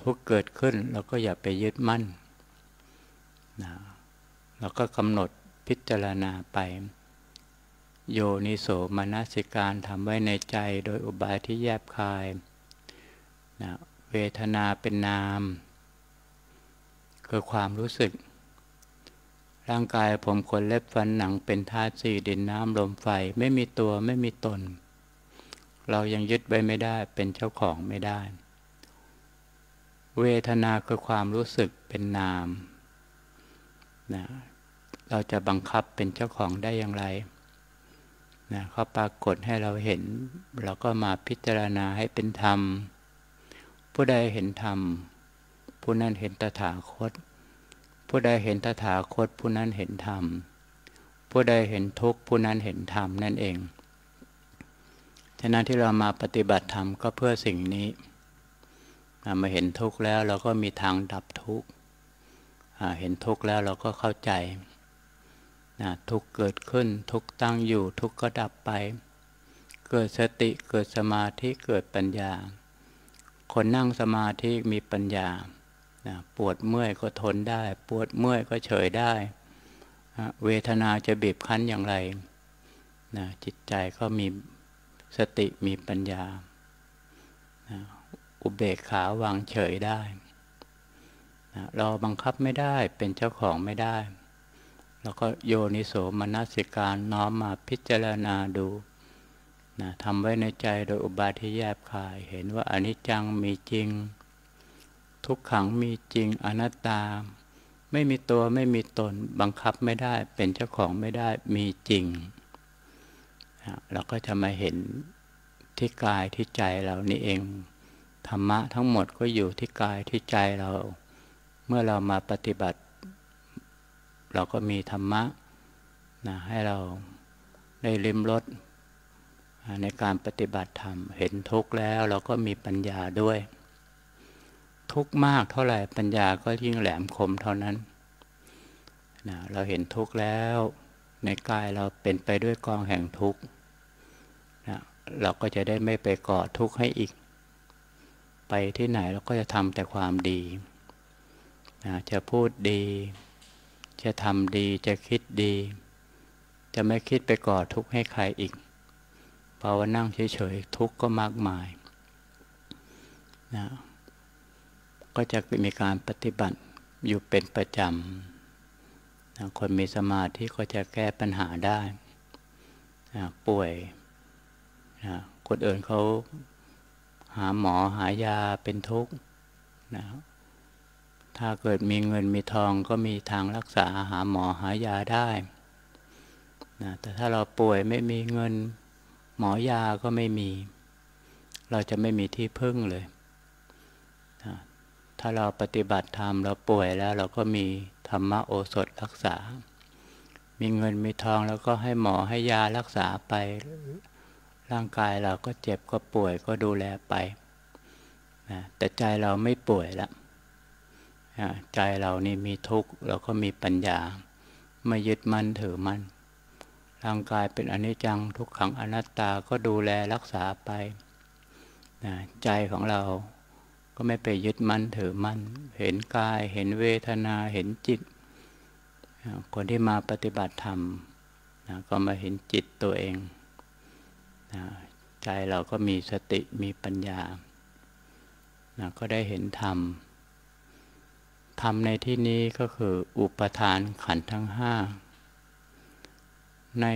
ทุกข์เกิดขึ้นเราก็อย่าไปยึดมั่นนะเราก็กำหนดพิจารณาไปโยนิโสมนสิการทำไว้ในใจโดยอุบายที่แยบคายนะเวทนาเป็นนาม คือความรู้สึกร่างกายผมขนเล็บฟันหนังเป็นธาตุสี่ดินน้ำลมไฟไม่มีตัวไม่มีตนเรายังยึดไว้ไม่ได้เป็นเจ้าของไม่ได้เวทนาคือความรู้สึกเป็นนามนะเราจะบังคับเป็นเจ้าของได้อย่างไรนะเขาปรากฏให้เราเห็นเราก็มาพิจารณาให้เป็นธรรมผู้ใดเห็นธรรมผู้นั้นเห็นตถาคตผู้ใดเห็นตถาคตผู้นั้นเห็นธรรมผู้ใดเห็นทุกข์ผู้นั้นเห็นธรรมนั่นเองฉะนั้นที่เรามาปฏิบัติธรรมก็เพื่อสิ่งนี้มาเห็นทุกข์แล้วเราก็มีทางดับทุกข์เห็นทุกข์แล้วเราก็เข้าใจทุกข์เกิดขึ้นทุกข์ตั้งอยู่ทุกข์ก็ดับไปเกิดสติเกิดสมาธิเกิดปัญญาคนนั่งสมาธิมีปัญญาปวดเมื่อยก็ทนได้ปวดเมื่อยก็เฉยได้เวทนาจะบีบคั้นอย่างไรจิตใจก็มีสติมีปัญญาอุเบกขาวางเฉยได้เราบังคับไม่ได้เป็นเจ้าของไม่ได้แล้วก็โยนิโสมนสิการน้อมมาพิจารณาดูทำไว้ในใจโดยอุบายที่แยบคายเห็นว่าอนิจจังมีจริงทุกขังมีจริงอนัตตาไม่มีตัวไม่มีตนบังคับไม่ได้เป็นเจ้าของไม่ได้มีจริงเราก็จะมาเห็นที่กายที่ใจเรานี่เองธรรมะทั้งหมดก็อยู่ที่กายที่ใจเราเมื่อเรามาปฏิบัติเราก็มีธรรมะให้เราได้ลิ้มรสในการปฏิบัติธรรมเห็นทุกข์แล้วเราก็มีปัญญาด้วยทุกข์มากเท่าไหร่ปัญญาก็ยิ่งแหลมคมเท่านั้นเราเห็นทุกข์แล้วในกายเราเป็นไปด้วยกองแห่งทุกข์เราก็จะได้ไม่ไปก่อทุกข์ให้อีกไปที่ไหนเราก็จะทำแต่ความดีจะพูดดีจะทำดีจะคิดดีจะไม่คิดไปก่อทุกข์ให้ใครอีกเพราะว่านั่งเฉยๆทุกข์ก็มากมายก็จะมีการปฏิบัติอยู่เป็นประจำคนมีสมาธิก็จะแก้ปัญหาได้ป่วยคนอื่นเขาหาหมอหายาเป็นทุกข์ถ้าเกิดมีเงินมีทองก็มีทางรักษาหาหมอหายาได้แต่ถ้าเราป่วยไม่มีเงินหมอยาก็ไม่มีเราจะไม่มีที่พึ่งเลยถ้าเราปฏิบัติธรรมเราป่วยแล้วเราก็มีธรรมโอสถรักษามีเงินมีทองแล้วก็ให้หมอให้ยารักษาไปร่างกายเราก็เจ็บก็ป่วยก็ดูแลไปแต่ใจเราไม่ป่วยละใจเรานี่มีทุกข์เราก็มีปัญญาไม่ยึดมั่นถือมั่นร่างกายเป็นอนิจจังทุกขังอนัตตาก็ดูแลรักษาไปใจของเราก็ไม่ไปยึดมั่นถือมั่นเห็นกายเห็นเวทนาเห็นจิตคนที่มาปฏิบัติธรรมก็มาเห็นจิตตัวเองใจเราก็มีสติมีปัญญาก็ได้เห็นธรรมธรรมในที่นี้ก็คืออุปทานขันธ์ทั้งห้าใน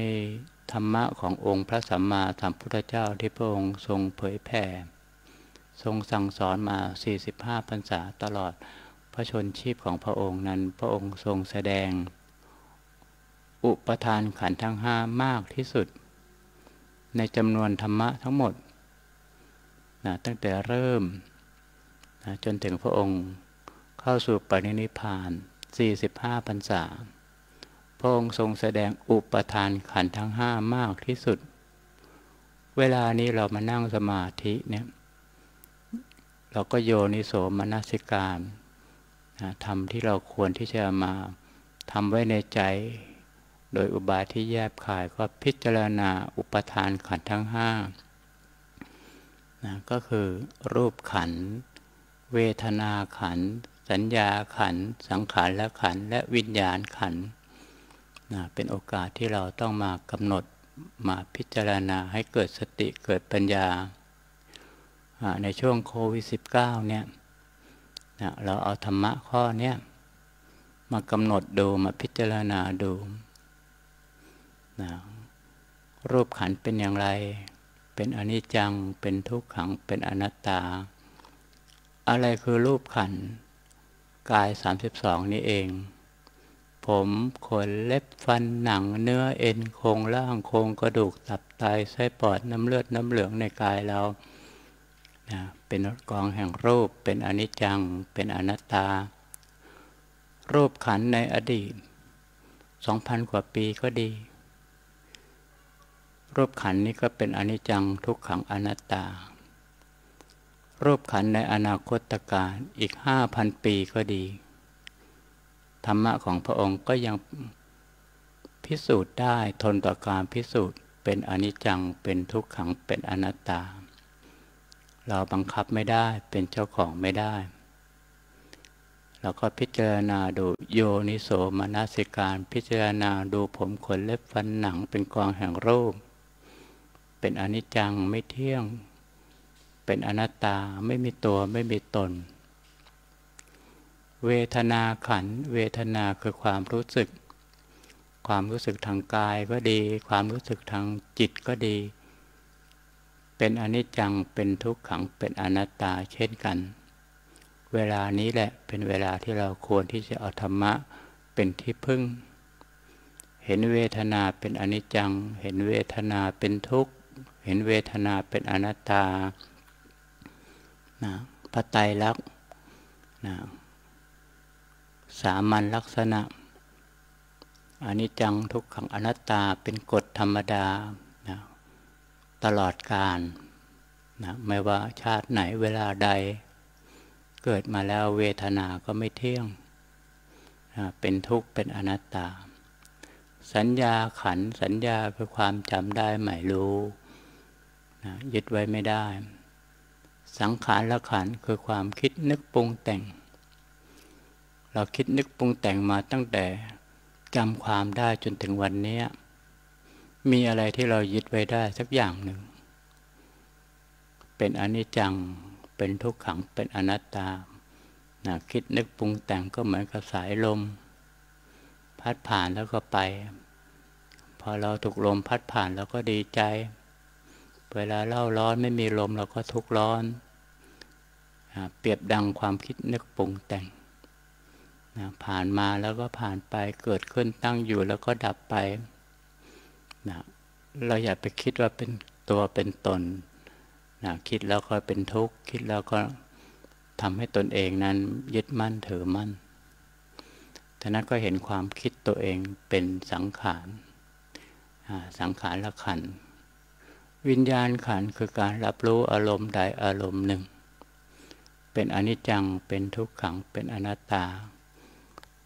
ธรรมะขององค์พระสัมมาสัมพุทธเจ้าที่พระองค์ทรงเผยแผ่ทรงสั่งสอนมา45พรรษาตลอดพระชนชีพของพระองค์นั้นพระองค์ทรงแสดงอุปทานขันธ์ทั้งห้ามากที่สุดในจำนวนธรรมะทั้งหมดตั้งแต่เริ่มจนถึงพระองค์เข้าสู่ปรินิพพาน45พรรษาพระองค์ทรงแสดงอุปทานขันธ์ทั้งห้ามากที่สุดเวลานี้เรามานั่งสมาธิเนี่ยเราก็โยนิโสมนสิการทำที่เราควรที่จะมาทำไว้ในใจโดยอุบายที่แยบคายก็พิจารณาอุปทานขันธ์ทั้งห้าก็คือรูปขันธ์เวทนาขันธ์สัญญาขันธ์สังขารและขันธ์และวิญญาณขันธ์เป็นโอกาสที่เราต้องมากำหนดมาพิจารณาให้เกิดสติเกิดปัญญาในช่วงโควิด-19 เนี่ยเราเอาธรรมะข้อเนี้ย มากำหนดดูมาพิจารณาดูนะรูปขันธ์เป็นอย่างไรเป็นอนิจจังเป็นทุกขังเป็นอนัตตาอะไรคือรูปขันธ์กาย32นี่เองผมขนเล็บฟันหนังเนื้อเอ็นโครงร่างโครงกระดูกตับไตไส้ปอดน้ำเลือดน้ำเหลืองในกายเรานะเป็นกองแห่งรูปเป็นอนิจจังเป็นอนัตตารูปขันธ์ในอดีต 2,000 กว่าปีก็ดีรูปขันธ์นี้ก็เป็นอนิจจังทุกขังอนัตตารูปขันธ์ในอนาคตการอีก 5,000 ปีก็ดีธรรมะของพระองค์ก็ยังพิสูจน์ได้ทนต่อการพิสูจน์เป็นอนิจจังเป็นทุกขังเป็นอนัตตาเราบังคับไม่ได้เป็นเจ้าของไม่ได้เราก็พิจารณาดูโยนิโสมนสิการพิจารณาดูผมขนเล็บฟันหนังเป็นกองแห่งรูปเป็นอนิจจังไม่เที่ยงเป็นอนัตตาไม่มีตัวไม่มีตนเวทนาขันธ์เวทนาคือความรู้สึกความรู้สึกทางกายก็ดีความรู้สึกทางจิตก็ดีเป็นอนิจจังเป็นทุกขังเป็นอนัตตาเช่นกันเวลานี้แหละเป็นเวลาที่เราควรที่จะเอาธรรมะเป็นที่พึ่งเห็นเวทนาเป็นอนิจจังเห็นเวทนาเป็นทุกข์เห็นเวทนาเป็นอนัตตานะพระไตรลักษณ์นะสามัญลักษณะอนิจจังทุกขังอนัตตาเป็นกฎธรรมดานะตลอดกาลนะไม่ว่าชาติไหนเวลาใดเกิดมาแล้วเวทนาก็ไม่เที่ยงนะเป็นทุกข์เป็นอนัตตาสัญญาขันธ์สัญญาคือความจำได้หมายรู้นะยึดไว้ไม่ได้สังขารละขันธ์คือความคิดนึกปรุงแต่งเราคิดนึกปรุงแต่งมาตั้งแต่จำความได้จนถึงวันนี้มีอะไรที่เรายึดไว้ได้สักอย่างหนึ่งเป็นอนิจจังเป็นทุกขังเป็นอนัตตานะคิดนึกปรุงแต่งก็เหมือนกับสายลมพัดผ่านแล้วก็ไปพอเราถูกลมพัดผ่านเราก็ดีใจเวลาเล่าร้อนไม่มีลมเราก็ทุกข์ร้อนเปรียบดังความคิดนึกปรุงแต่งนะผ่านมาแล้วก็ผ่านไปเกิดขึ้นตั้งอยู่แล้วก็ดับไปนะเราอย่าไปคิดว่าเป็นตัวเป็นตนนะคิดแล้วก็เป็นทุกข์คิดแล้วก็ทำให้ตนเองนั้นยึดมั่นถือมั่นฉะนั้นก็เห็นความคิดตัวเองเป็นสังขารสังขารละขันธ์วิญญาณขันธ์คือการรับรู้อารมณ์ใดอารมณ์หนึ่งเป็นอนิจจังเป็นทุกขังเป็นอนัตตา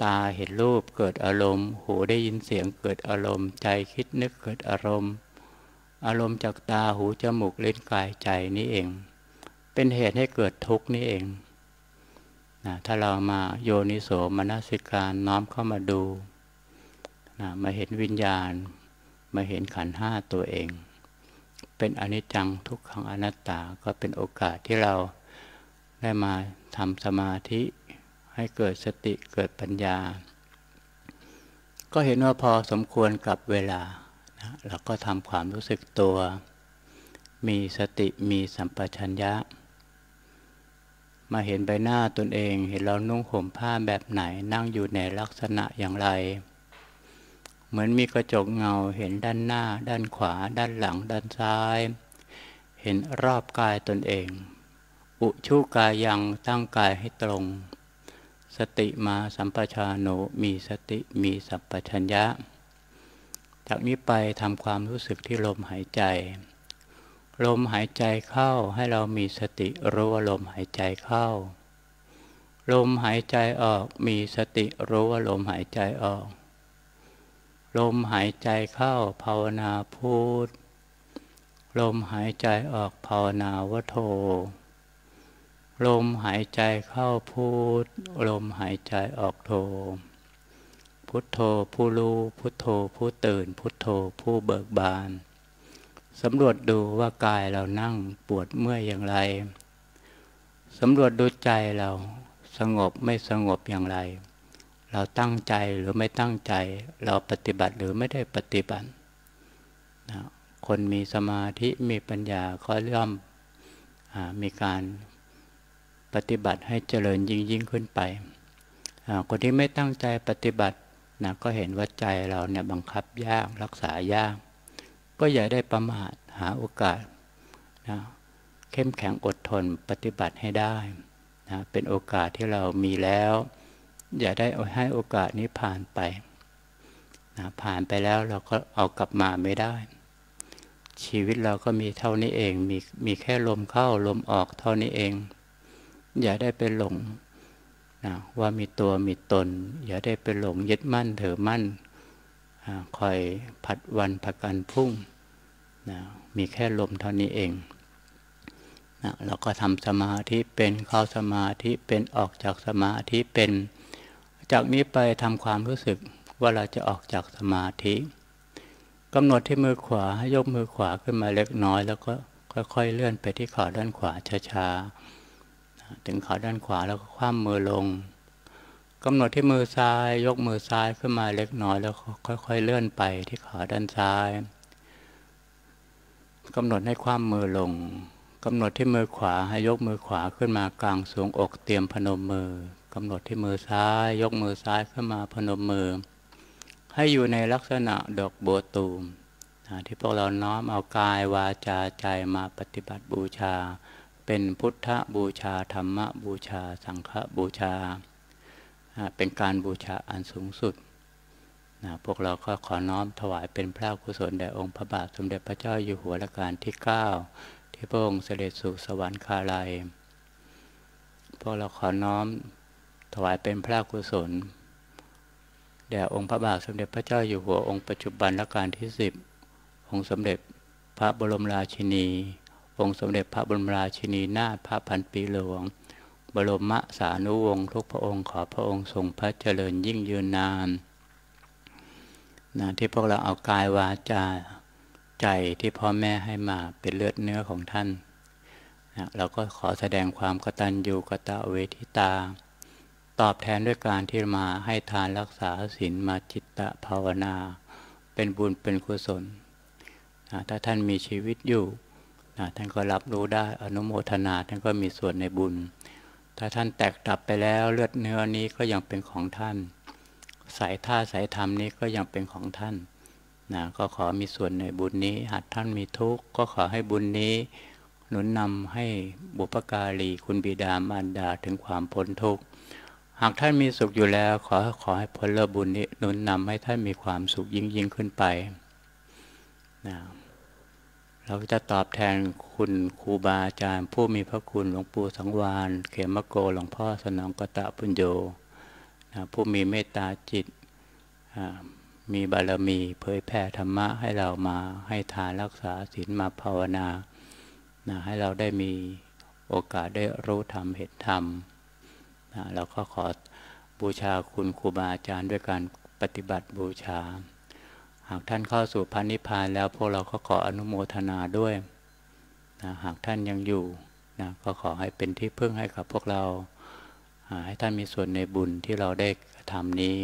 ตาเห็นรูปเกิดอารมณ์หูได้ยินเสียงเกิดอารมณ์ใจคิดนึกเกิดอารมณ์อารมณ์จากตาหูจมูกลิ้นกายใจนี่เองเป็นเหตุให้เกิดทุกข์นี่เองนะถ้าเรามาโยนิโสมนสิการน้อมเข้ามาดูนะมาเห็นวิญญาณมาเห็นขันธ์ห้าตัวเองเป็นอนิจจังทุกขังอนัตตาก็เป็นโอกาสที่เราได้มาทำสมาธิให้เกิดสติเกิดปัญญาก็เห็นว่าพอสมควรกับเวลานะเราก็ทำความรู้สึกตัวมีสติมีสัมปชัญญะมาเห็นใบหน้าตนเองเห็นเรานุ่งห่มผ้าแบบไหนนั่งอยู่ในลักษณะอย่างไรเหมือนมีกระจกเงาเห็นด้านหน้าด้านขวาด้านหลังด้านซ้ายเห็นรอบกายตนเองอุชุกายังตั้งกายให้ตรงสติมาสัมปชาโนมีสติมีสัมปชัญญะจากนี้ไปทำความรู้สึกที่ลมหายใจลมหายใจเข้าให้เรามีสติรู้ว่าลมหายใจเข้าลมหายใจออกมีสติรู้ว่าลมหายใจออกลมหายใจเข้าภาวนาพุทลมหายใจออกภาวนาวโธลมหายใจเข้าพุทลมหายใจออกโธพุทโธผู้รู้พุทโธผู้ตื่นพุทโธผู้เบิกบานสำรวจดูว่ากายเรานั่งปวดเมื่อยอย่างไรสำรวจดูใจเราสงบไม่สงบอย่างไร เราตั้งใจหรือไม่ตั้งใจเราปฏิบัติหรือไม่ได้ปฏิบัตินะคนมีสมาธิมีปัญญาเขาย่อมมีการปฏิบัติให้เจริญยิ่งขึ้นไปคนที่ไม่ตั้งใจปฏิบัตินะก็เห็นว่าใจเราเนี่ยบังคับยากรักษายากก็อย่าได้ประมาทหาโอกาสนะเข้มแข็งอดทนปฏิบัติให้ได้นะเป็นโอกาสที่เรามีแล้วอย่าได้ให้โอกาสนี้ผ่านไปนะผ่านไปแล้วเราก็เอากลับมาไม่ได้ชีวิตเราก็มีเท่านี้เองมีแค่ลมเข้าลมออกเท่านี้เองอย่าได้ไปหลงนะว่ามีตัวมีตนอย่าได้ไปหลงยึดมั่นถือมั่นคอยผัดวันผัดกันพรุ่งนะมีแค่ลมเท่านี้เองนะเราก็ทำสมาธิเป็นเข้าสมาธิเป็นออกจากสมาธิเป็นจากนี้ไปทำความรู้สึกว่าเราจะออกจากสมาธิกำหนดที่มือขวาให้ยกมือขวาขึ้นมาเล็กน้อยแล้วก็ค่อยๆเลื่อนไปที่ขาด้านขวาช้าๆถึงขาด้านขวาแล้วก็คว่ำมือลงกำหนดที่มือซ้ายยกมือซ้ายขึ้นมาเล็กน้อยแล้วค่อยๆเลื่อนไปที่ขาด้านซ้ายกำหนดให้คว่ำมือลงกำหนดที่มือขวาให้ยกมือขวาขึ้นมากลางสูงอกเตรียมพนมมือกำหนดที่มือซ้ายยกมือซ้ายขึ้นมาพนมมือให้อยู่ในลักษณะดอกบัวตูมที่พวกเราน้อมเอากายวาจาใจมาปฏิบัติบูชาเป็นพุทธบูชาธรรมบูชาสังฆบูชาเป็นการบูชาอันสูงสุดพวกเราก็ขอน้อมถวายเป็นพระกุศลแด่องค์พระบาทสมเด็จพระเจ้าอยู่หัวรัชกาลที่ 9ที่พระองค์เสด็จสู่สวรรคาลัยพวกเราขอน้อมถวายเป็นพระกุศลแด่องค์พระบาทสมเด็จพระเจ้าอยู่หัวองค์ปัจจุบันรัชกาลที่ 10องค์สมเด็จพระบรมราชินีองค์สมเด็จพระบรมราชินีนาถพระพันปีหลวงบรมสานุวงศ์ทุกพระองค์ขอพระองค์ทรงพระเจริญยิ่งยืนนานที่พวกเราเอากายวาจาใจที่พ่อแม่ให้มาเป็นเลือดเนื้อของท่านเราก็ขอแสดงความกตัญญูกตเวทิตาตอบแทนด้วยการที่มาให้ทานรักษาศีลมาจิตตภาวนาเป็นบุญเป็นกุศลถ้าท่านมีชีวิตอยู่ท่านก็รับรู้ได้อนุโมทนาท่านก็มีส่วนในบุญถ้าท่านแตกดับไปแล้วเลือดเนื้อนี้ก็ยังเป็นของท่านสายท่าสายธรรมนี้ก็ยังเป็นของท่านก็ขอมีส่วนในบุญนี้หากท่านมีทุกข์ก็ขอให้บุญนี้หนุนนำให้บุพการีคุณบิดามารดาถึงความพ้นทุกข์หากท่านมีสุขอยู่แล้วขอให้ผลบุญนี้หนุนนำให้ท่านมีความสุขยิ่งขึ้นไปเราจะตอบแทนคุณครูบาอาจารย์ผู้มีพระคุณหลวงปู่สังวาลเขมโกหลวงพ่อสนองกตปุญโญผู้มีเมตตาจิตมีบารมีเผยแผ่ธรรมะให้เรามาให้ทานรักษาศีลมาภาวนาให้เราได้มีโอกาสได้รู้ธรรมเห็นธรรมเราก็ขอบูชาคุณครูบาอาจารย์ด้วยการปฏิบัติบูชาหากท่านเข้าสู่พระนิพพานแล้วพวกเราก็ขออนุโมทนาด้วยหากท่านยังอยู่ก็ขอให้เป็นที่พึ่งให้กับพวกเราให้ท่านมีส่วนในบุญที่เราได้กระทำนี้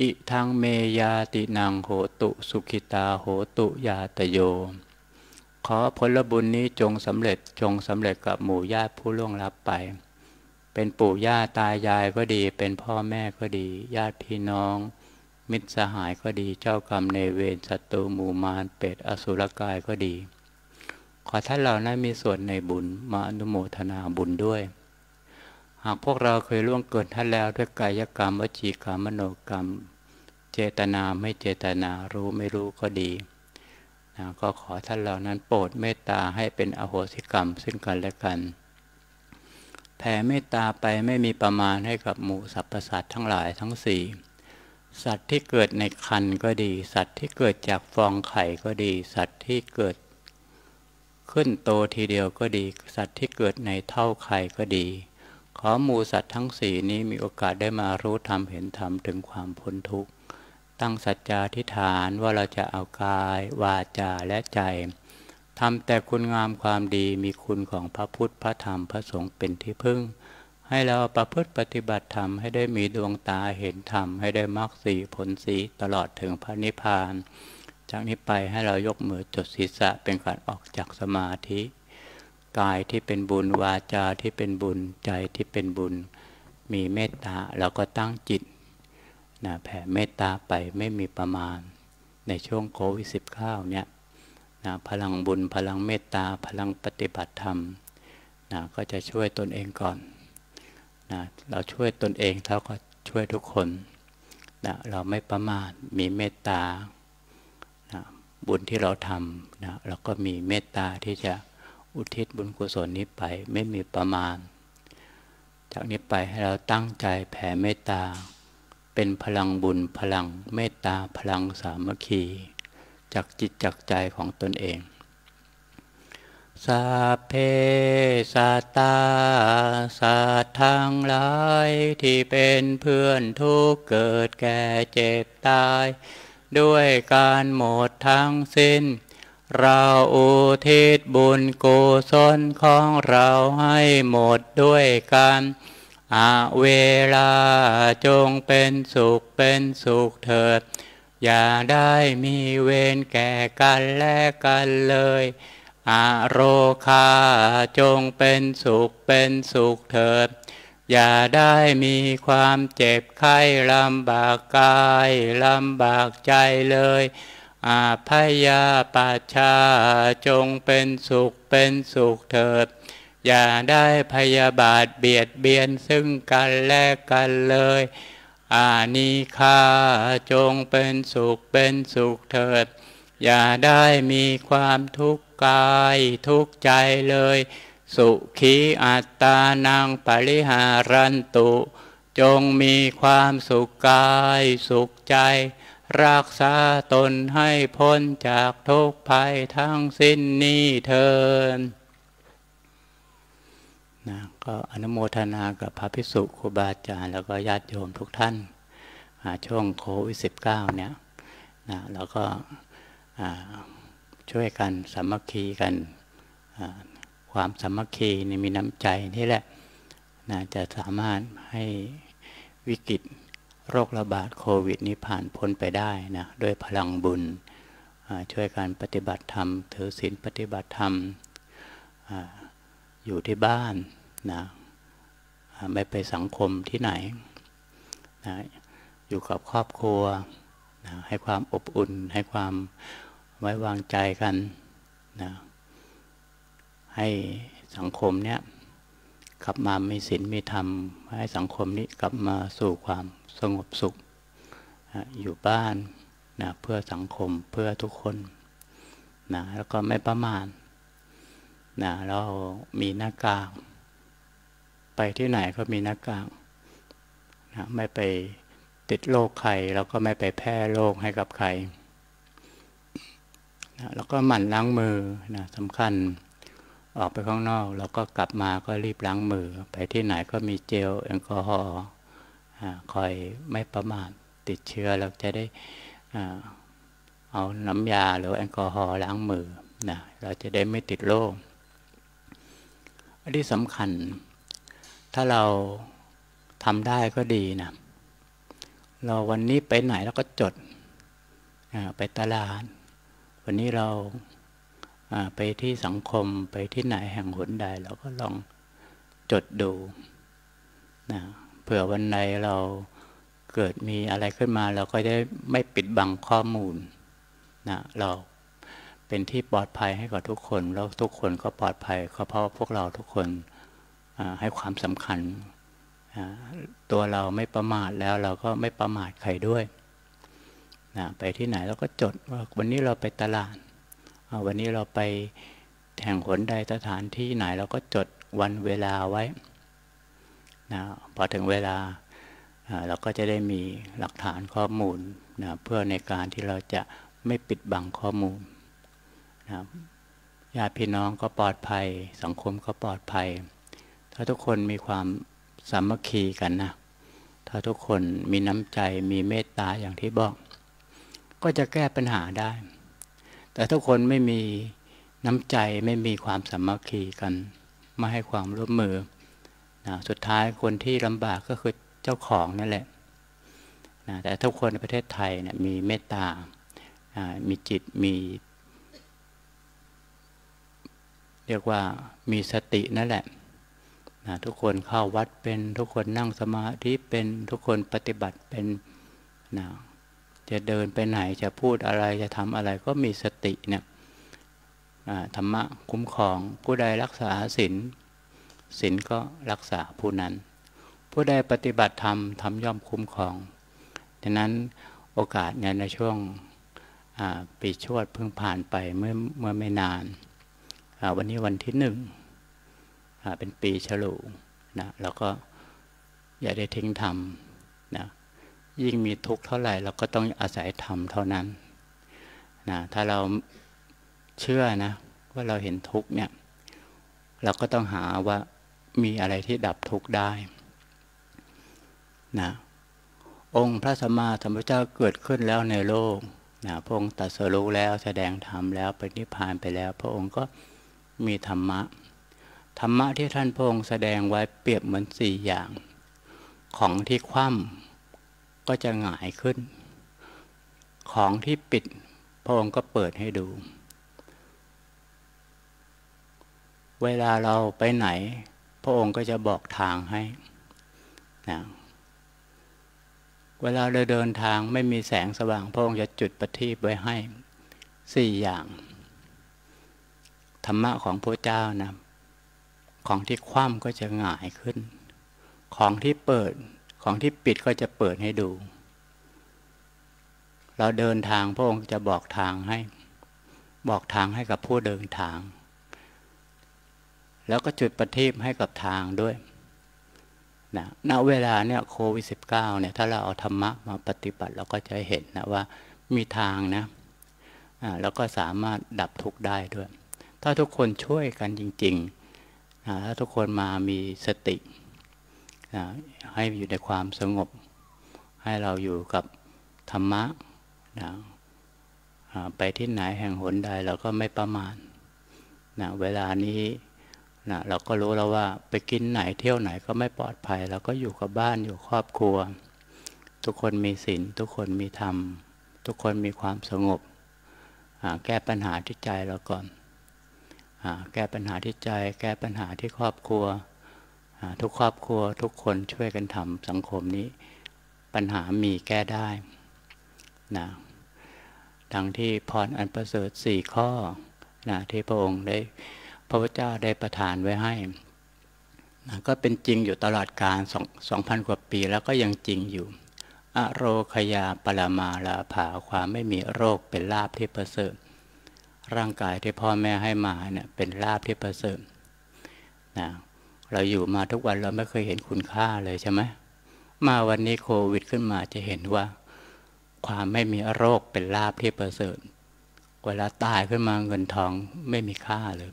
อิทังเมยาตินังโหตุสุขิตาโหตุยาตโยขอผลบุญนี้จงสำเร็จกับหมู่ญาติผู้ล่วงลับไปเป็นปู่ย่าตายายก็ดีเป็นพ่อแม่ก็ดีญาติพี่น้องมิตรสหายก็ดีเจ้ากรรมนายเวรศัตรูหมู่มารเปรตอสุรกายก็ดีขอท่านเหล่านั้นมีส่วนในบุญมาอนุโมทนาบุญด้วยหากพวกเราเคยล่วงเกินท่านแล้วด้วยกายกรรมวจีกรรมมโนกรรมเจตนาไม่เจตนารู้ไม่รู้ก็ดีก็ขอท่านเหล่านั้นโปรดเมตตาให้เป็นอโหสิกรรมซึ่งกันและกันแผ่เมตตาไปไม่มีประมาณให้กับหมู่สรรพสัตว์ทั้งหลายทั้งสี่สัตว์ที่เกิดในครรภ์ก็ดีสัตว์ที่เกิดจากฟองไข่ก็ดีสัตว์ที่เกิดขึ้นโตทีเดียวก็ดีสัตว์ที่เกิดในเท่าไข่ก็ดีขอหมู่สัตว์ทั้งสี่นี้มีโอกาสได้มารู้ธรรมเห็นธรรมถึงความพ้นทุกข์ตั้งสัจจาธิษฐานว่าเราจะเอากายวาจาและใจทำแต่คุณงามความดีมีคุณของพระพุทธพระธรรมพระสงฆ์เป็นที่พึ่ง ให้เราประพฤติปฏิบัติธรรมให้ได้มีดวงตาเห็นธรรมให้ได้มรรคสีผลสีตลอดถึงพระนิพพานจากนี้ไปให้เรายกมือจดศีรษะเป็นการออกจากสมาธิกายที่เป็นบุญวาจาที่เป็นบุญใจที่เป็นบุญมีเมตตาเราก็ตั้งจิตนะแผ่เมตตาไปไม่มีประมาณในช่วงโควิด-19เนี่ยนะพลังบุญพลังเมตตาพลังปฏิบัติธรรมนะก็จะช่วยตนเองก่อนนะเราช่วยตนเองแล้วก็ช่วยทุกคนนะเราไม่ประมาทมีเมตตานะบุญที่เราทำนะเราก็มีเมตตาที่จะอุทิศบุญกุศลนี้ไปไม่มีประมาณจากนี้ไปให้เราตั้งใจแผ่เมตตาเป็นพลังบุญพลังเมตตาพลังสามัคคีจากจิตจากใจของตนเองสัพเพสัตตาสัตว์ทั้งหลายที่เป็นเพื่อนทุกข์เกิดแก่เจ็บตายด้วยการหมดทั้งสิ้นเราอุทิศบุญกุศลของเราให้หมดด้วยกันอาเวลาจงเป็นสุขเถิดอย่าได้มีเวรแก่กันและกันเลยอาโรคาจงเป็นสุขเถิดอย่าได้มีความเจ็บไข้ลำบากกายลำบากใจเลยอาพยาปัชชาจงเป็นสุขเถิดอย่าได้พยาบาทเบียดเบียนซึ่งกันและกันเลยอานิฆาจงเป็นสุขเถิดอย่าได้มีความทุกข์กายทุกข์ใจเลยสุขีอัตตานังปริหารันตุจงมีความสุขกายสุขใจรักษาตนให้พ้นจากทุกภัยทั้งสิ้นนี้เถิดนะก็อนุโมทนากับพระภิกษุครูบาอาจารย์แล้วก็ญาติโยมทุกท่านช่วงโควิด-19 เนี่ยนะแล้วก็ช่วยกันสามัคคีกันความสามัคคีนี่มีน้ำใจนี่แหละนะจะสามารถให้วิกฤตโรคระบาดโควิดนี้ผ่านพ้นไปได้นะด้วยพลังบุญช่วยการปฏิบัติธรรมถือศีลปฏิบัติธรรมอยู่ที่บ้านนะไม่ไปสังคมที่ไหนนะอยู่กับครอบครัวนะให้ความอบอุ่นให้ความไว้วางใจกันนะให้สังคมเนี้ยกลับมามีศีลมีธรรมให้สังคมนี้กลับมาสู่ความสงบสุขอยู่บ้านนะเพื่อสังคมเพื่อทุกคนนะแล้วก็ไม่ประมาทนะเรามีหน้ากากไปที่ไหนก็มีหน้ากากนะไม่ไปติดโรคใครแล้วก็ไม่ไปแพร่โรคให้กับใครนะแล้วก็หมั่นล้างมือนะสำคัญออกไปข้างนอกแล้วก็กลับมาก็รีบล้างมือไปที่ไหนก็มีเจลแอลกอฮอล์คอยไม่ประมาทติดเชื้อเราจะได้เอาน้ำยาหรือแอลกอฮอล์ล้างมือนะเราจะได้ไม่ติดโรคอันที่สำคัญถ้าเราทำได้ก็ดีนะเราวันนี้ไปไหนเราก็จดไปตลาดวันนี้เราไปที่สังคมไปที่ไหนแห่งหนใดเราก็ลองจดดูนะเผื่อวันไหนเราเกิดมีอะไรขึ้นมาเราก็ได้ไม่ปิดบังข้อมูลนะเราเป็นที่ปลอดภัยให้กับทุกคนแล้วทุกคนก็ปลอดภัยเพราะพวกเราทุกคนให้ความสำคัญตัวเราไม่ประมาทแล้วเราก็ไม่ประมาทใครด้วยนะไปที่ไหนเราก็จดว่าวันนี้เราไปตลาดวันนี้เราไปแห่งหนใดสถานที่ไหนเราก็จดวันเวลาไว้นะพอถึงเวลาเราก็จะได้มีหลักฐานข้อมูลนะเพื่อในการที่เราจะไม่ปิดบังข้อมูลนะญาติพี่น้องก็ปลอดภัยสังคมก็ปลอดภัยถ้าทุกคนมีความสามัคคีกันนะถ้าทุกคนมีน้ำใจมีเมตตาอย่างที่บอกก็จะแก้ปัญหาได้แต่ทุกคนไม่มีน้ำใจไม่มีความสามัคคีกันไม่ให้ความร่วมมือ นะสุดท้ายคนที่ลำบากก็คือเจ้าของนั่นแหละนะแต่ทุกคนในประเทศไทยนะมีเมตตามีจิตมีเรียกว่ามีสตินั่นแหละนะทุกคนเข้าวัดเป็นทุกคนนั่งสมาธิเป็นทุกคนปฏิบัติเป็นนะจะเดินไปไหนจะพูดอะไรจะทำอะไรก็มีสติเนี่ยธรรมะคุ้มครองผู้ใดรักษาศีลศีลก็รักษาผู้นั้นผู้ใดปฏิบัติธรรมธรรมย่อมคุ้มครองดังนั้นโอกาสเนี่ยในช่วงปีชวดเพิ่งผ่านไปเมื่อไม่นานวันนี้วันที่1เป็นปีฉลูนะเราก็อย่าได้ทิ้งธรรมนะยิ่งมีทุกข์เท่าไหร่เราก็ต้องอาศัยธรรมเท่านั้นนะถ้าเราเชื่อนะว่าเราเห็นทุกข์เนี่ยเราก็ต้องหาว่ามีอะไรที่ดับทุกข์ได้นะองค์พระสัมมาสัมพุทธเจ้าเกิดขึ้นแล้วในโลกนะพระองค์ตรัสรู้แล้วแสดงธรรมแล้วปฏิภาณไปแล้วพระองค์ก็มีธรรมะธรรมะที่ท่านพระองค์แสดงไว้เปรียบเหมือน4อย่างของที่คว่ำก็จะหงายขึ้นของที่ปิดพระองค์ก็เปิดให้ดูเวลาเราไปไหนพระองค์ก็จะบอกทางให้นะเวลาเราเดินทางไม่มีแสงสว่างพระองค์จะจุดประทีปไว้ให้4อย่างธรรมะของพระเจ้านะของที่คว่ำก็จะหงายขึ้นของที่เปิดของที่ปิดก็จะเปิดให้ดูเราเดินทางพระองค์จะบอกทางให้กับผู้เดินทางแล้วก็จุดประทีปให้กับทางด้วยนะณเวลาเนี่ยโควิด-19เนี่ยถ้าเราเอาธรรมะมาปฏิบัติเราก็จะเห็นนะว่ามีทางนะแล้วก็สามารถดับทุกข์ได้ด้วยถ้าทุกคนช่วยกันจริงๆถ้าทุกคนมามีสติให้อยู่ในความสงบให้เราอยู่กับธรรมะนะไปที่ไหนแห่งหนใดเราก็ไม่ประมาทนะเวลานี้นะเราก็รู้แล้วว่าไปกินไหนเที่ยวไหนก็ไม่ปลอดภัยเราก็อยู่กับบ้านอยู่ครอบครัวทุกคนมีศีลทุกคนมีธรรมทุกคนมีความสงบแก้ปัญหาที่ใจเราก่อนแก้ปัญหาที่ใจแก้ปัญหาที่ครอบครัวทุกครอบครัวทุกคนช่วยกันทำสังคมนี้ปัญหามีแก้ได้นะดังที่พรอันประเสริฐ4ข้อนะที่พระองค์ได้พระพุทธเจ้าได้ประทานไว้ให้นะก็เป็นจริงอยู่ตลอดกาล 2,000 กว่าปีแล้วก็ยังจริงอยู่อโรคยาปรามาลาภาความไม่มีโรคเป็นลาภที่ประเสริฐร่างกายที่พ่อแม่ให้มาเนี่ยเป็นลาภที่ประเสริฐนะเราอยู่มาทุกวันเราไม่เคยเห็นคุณค่าเลยใช่ไหมมาวันนี้โควิดขึ้นมาจะเห็นว่าความไม่มีโรคเป็นลาภที่ประเสริฐเวลาตายขึ้นมาเงินทองไม่มีค่าเลย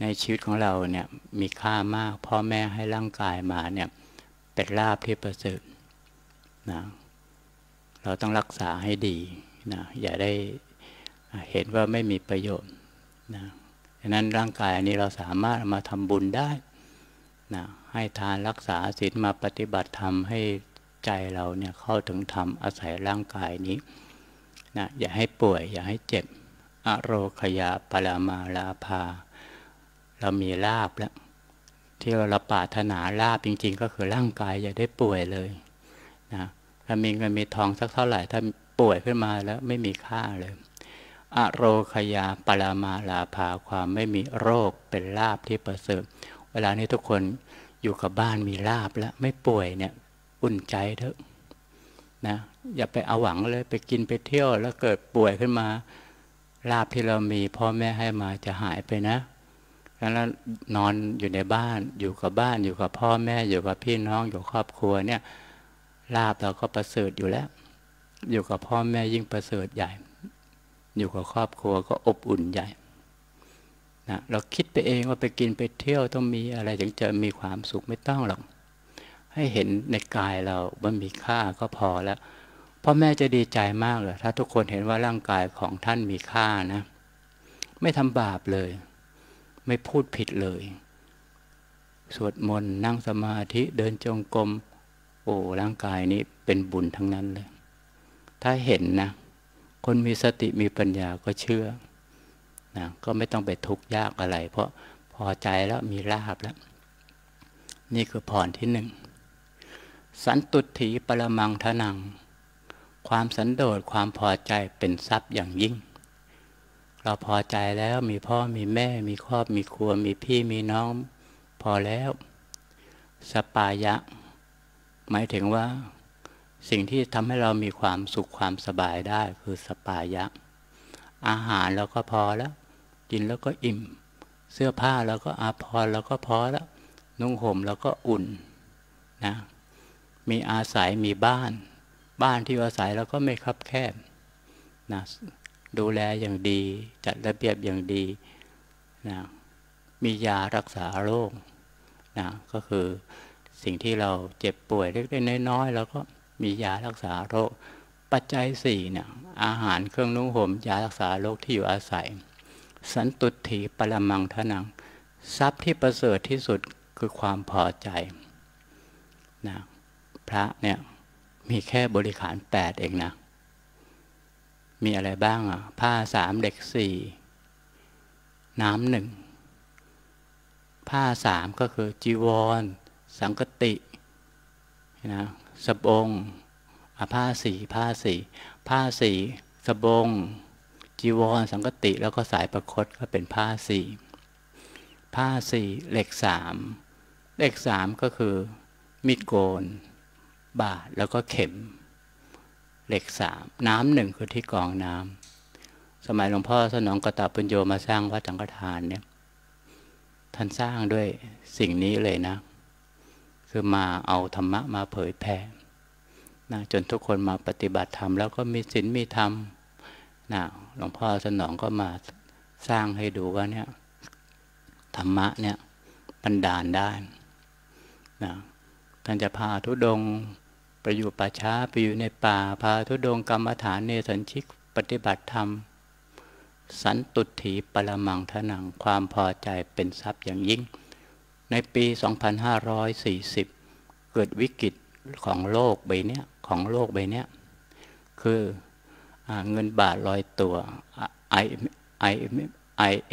ในชีวิตของเราเนี่ยมีค่ามากพ่อแม่ให้ร่างกายมาเนี่ยเป็นลาภที่ประเสริฐนะเราต้องรักษาให้ดีนะอย่าได้เห็นว่าไม่มีประโยชน์นะดังนั้นร่างกายอันนี้เราสามารถมาทำบุญได้นะให้ทานรักษาศีลมาปฏิบัติธรรมให้ใจเราเนี่ยเข้าถึงธรรมอาศัยร่างกายนี้นะอย่าให้ป่วยอย่าให้เจ็บอโรคยาปรามาลาภาเรามีลาภแล้วที่เราปรารถนาลาภจริงๆก็คือร่างกายอย่าได้ป่วยเลยนะถ้ามีเงินมีทองสักเท่าไหร่ถ้าป่วยขึ้นมาแล้วไม่มีค่าเลยอโรคยาปรามาลาภาความไม่มีโรคเป็นลาภที่ประเสริฐเวลานี้ทุกคนอยู่กับบ้านมีลาภแล้วไม่ป่วยเนี่ยอุ่นใจเถอะนะอย่าไปเอาหวังเลยไปกินไปเที่ยวแล้วเกิดป่วยขึ้นมาลาภที่เรามีพ่อแม่ให้มาจะหายไปนะแล้วนอนอยู่ในบ้านอยู่กับพ่อแม่อยู่กับพี่น้องอยู่ครอบครัวเนี่ยลาภเราก็ประเสริฐอยู่แล้วอยู่กับพ่อแม่ยิ่งประเสริฐใหญ่อยู่กับครอบครัวก็อบอุ่นใหญ่นะเราคิดไปเองว่าไปกินไปเที่ยวต้องมีอะไรถึงจะมีความสุขไม่ต้องหรอกให้เห็นในกายเรามันมีค่าก็พอแล้วพ่อแม่จะดีใจมากเลยถ้าทุกคนเห็นว่าร่างกายของท่านมีค่านะไม่ทำบาปเลยไม่พูดผิดเลย สวดมนต์นั่งสมาธิเดินจงกรมโอ้ร่างกายนี้เป็นบุญทั้งนั้นเลยถ้าเห็นนะคนมีสติมีปัญญาก็เชื่อนะก็ไม่ต้องไปทุกข์ยากอะไรเพราะพอใจแล้วมีลาภแล้วนี่คือพรที่หนึ่งสันตุถีปรมังทนังความสันโดษความพอใจเป็นทรัพย์อย่างยิ่งเราพอใจแล้วมีพ่อมีแม่มีครอบมีครัวมีพี่มีน้องพอแล้วสปายะหมายถึงว่าสิ่งที่ทำให้เรามีความสุขความสบายได้คือสปายะอาหารเราก็พอแล้วกินแล้วก็อิ่มเสื้อผ้าเราก็อาภรณ์เราก็พอแล้วนุ่งห่มเราก็อุ่นนะมีอาศัยมีบ้านที่อาศัยเราก็ไม่คับแคบนะดูแลอย่างดีจัดระเบียบอย่างดีนะมียารักษาโรคนะก็คือสิ่งที่เราเจ็บป่วยเล็กๆน้อยๆเราก็มียารักษาโรคปัจจัยสี่เนี่ยอาหารเครื่องนุ่งห่มยารักษาโรคที่อยู่อาศัยสันตุถีปรมังทนังทรัพย์ที่ประเสริฐที่สุดคือความพอใจนะพระเนี่ยมีแค่บริขาร8เองนะมีอะไรบ้างอ่ะผ้า3เด็ก4น้ำ1ผ้า3ก็คือจีวรสังกตินะสบงผ้า4ผ้าสี่สบงจีวรสังกติแล้วก็สายประคตก็เป็นผ้าสี่เหล็ก3ก็คือมีดโกนบาทแล้วก็เข็มเหล็ก3น้ำหนึ่งคือที่กรองน้ำสมัยหลวงพ่อสนองกตปุญโญมาสร้างวัดสังฆทานเนี่ยท่านสร้างด้วยสิ่งนี้เลยนะคือมาเอาธรรมะมาเผยแผ่นะจนทุกคนมาปฏิบัติธรรมแล้วก็มีศีลมีธรรมนะหลวงพ่อสนองก็มาสร้างให้ดูว่าเนี่ยธรรมะเนี่ยบันดาลได้นะท่านจะพาทุดงไปอยู่ป่าช้าไปอยู่ในป่าพาทุดงกรรมฐานเนสัญชิกปฏิบัติธรรมสันตุถีปรมังทนังความพอใจเป็นทรัพย์อย่างยิ่งในปี 2540 เกิดวิกฤตของโลกใบเนี้ยคือเงินบาทลอยตัว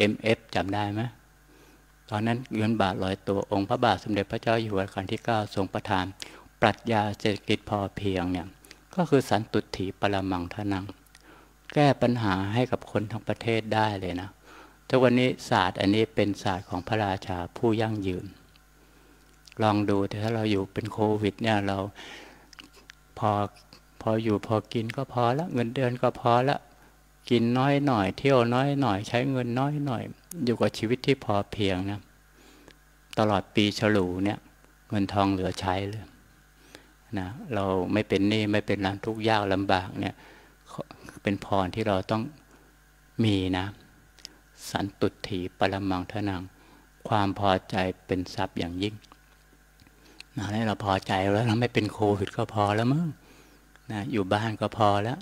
IMF จำได้ไหมตอนนั้นเงินบาทลอยตัวองค์พระบาทสมเด็จพระเจ้าอยู่หัวรัชกาลที่ 9 ทรงประทานปรัชญาเศรษฐกิจพอเพียงเนี่ยก็คือสันตุถีปรมังทนังแก้ปัญหาให้กับคนทั้งประเทศได้เลยนะทุกวันนี้ศาสตร์อันนี้เป็นศาสตร์ของพระราชาผู้ยั่งยืนลองดูแต่ถ้าเราอยู่เป็นโควิดเนี่ยเราพออยู่พอกินก็พอละเงินเดือนก็พอละกินน้อยหน่อยเที่ยวน้อยหน่อยใช้เงินน้อยหน่อยอยู่กับชีวิตที่พอเพียงนะตลอดปีฉลูเนี่ยเงินทองเหลือใช้เลยนะเราไม่เป็นหนี้ไม่เป็นร้านทุกยากลำบากเนี่ยเป็นพรที่เราต้องมีนะสันตุถีปรมังทนังความพอใจเป็นทรัพย์อย่างยิ่งนะให้เราพอใจแล้วเราไม่เป็นโควิดก็พอแล้วมั้งนะอยู่บ้านก็พอแล้ว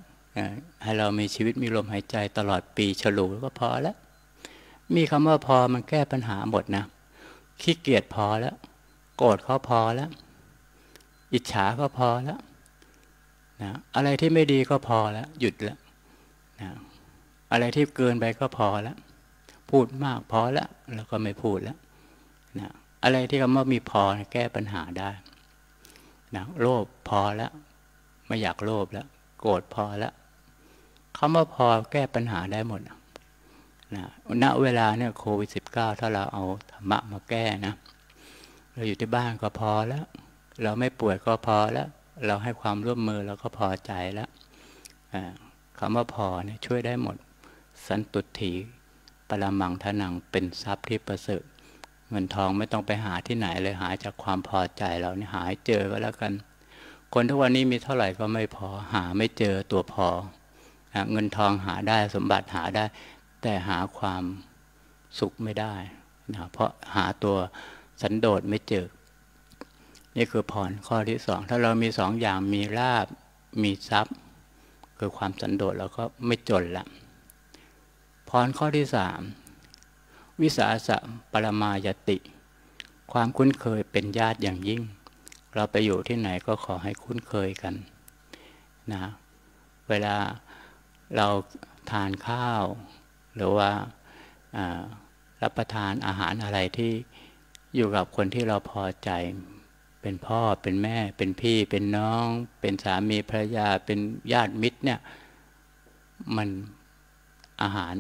ให้เรามีชีวิตมีลมหายใจตลอดปีฉลูก็พอแล้วมีคำว่าพอมันแก้ปัญหาหมดนะขี้เกียจพอแล้วโกรธเขาพอแล้วอิจฉาก็พอแล้วนะอะไรที่ไม่ดีก็พอแล้วหยุดแล้วนะอะไรที่เกินไปก็พอแล้วพูดมากพอแล้วแล้วก็ไม่พูดแล้วนะอะไรที่คำว่ามีพอแก้ปัญหาได้นะโลภพอแล้วไม่อยากโลภแล้วโกรธพอแล้วคำว่าพอแก้ปัญหาได้หมดนะณเวลาเนี่ยโควิด -19 ถ้าเราเอาธรรมะมาแก้นะเราอยู่ที่บ้านก็พอแล้วเราไม่ป่วยก็พอแล้วเราให้ความร่วมมือเราก็พอใจแล้วคำว่าพอเนี่ยช่วยได้หมดสันตุถีปรมังทนังเป็นทรัพย์ที่ประเสริฐเงินทองไม่ต้องไปหาที่ไหนเลยหาจากความพอใจเราเนี่ยหาเจอก็แล้วกันคนทุกวันนี้มีเท่าไหร่ก็ไม่พอหาไม่เจอตัวพอเงินทองหาได้สมบัติหาได้แต่หาความสุขไม่ได้นะเพราะหาตัวสันโดษไม่เจอนี่คือพรข้อที่สองถ้าเรามีสองอย่างมีลาภมีทรัพย์คือความสันโดษเราก็ไม่จนละพรข้อที่3วิสาสะปรมายติ ความคุ้นเคยเป็นญาติอย่างยิ่งเราไปอยู่ที่ไหนก็ขอให้คุ้นเคยกันนะเวลาเราทานข้าวหรือว่ารับประทานอาหารอะไรที่อยู่กับคนที่เราพอใจเป็นพ่อเป็นแม่เป็นพี่เป็นน้องเป็นสามีภรรยาเป็นญาติมิตรเนี่ยมันอาหาร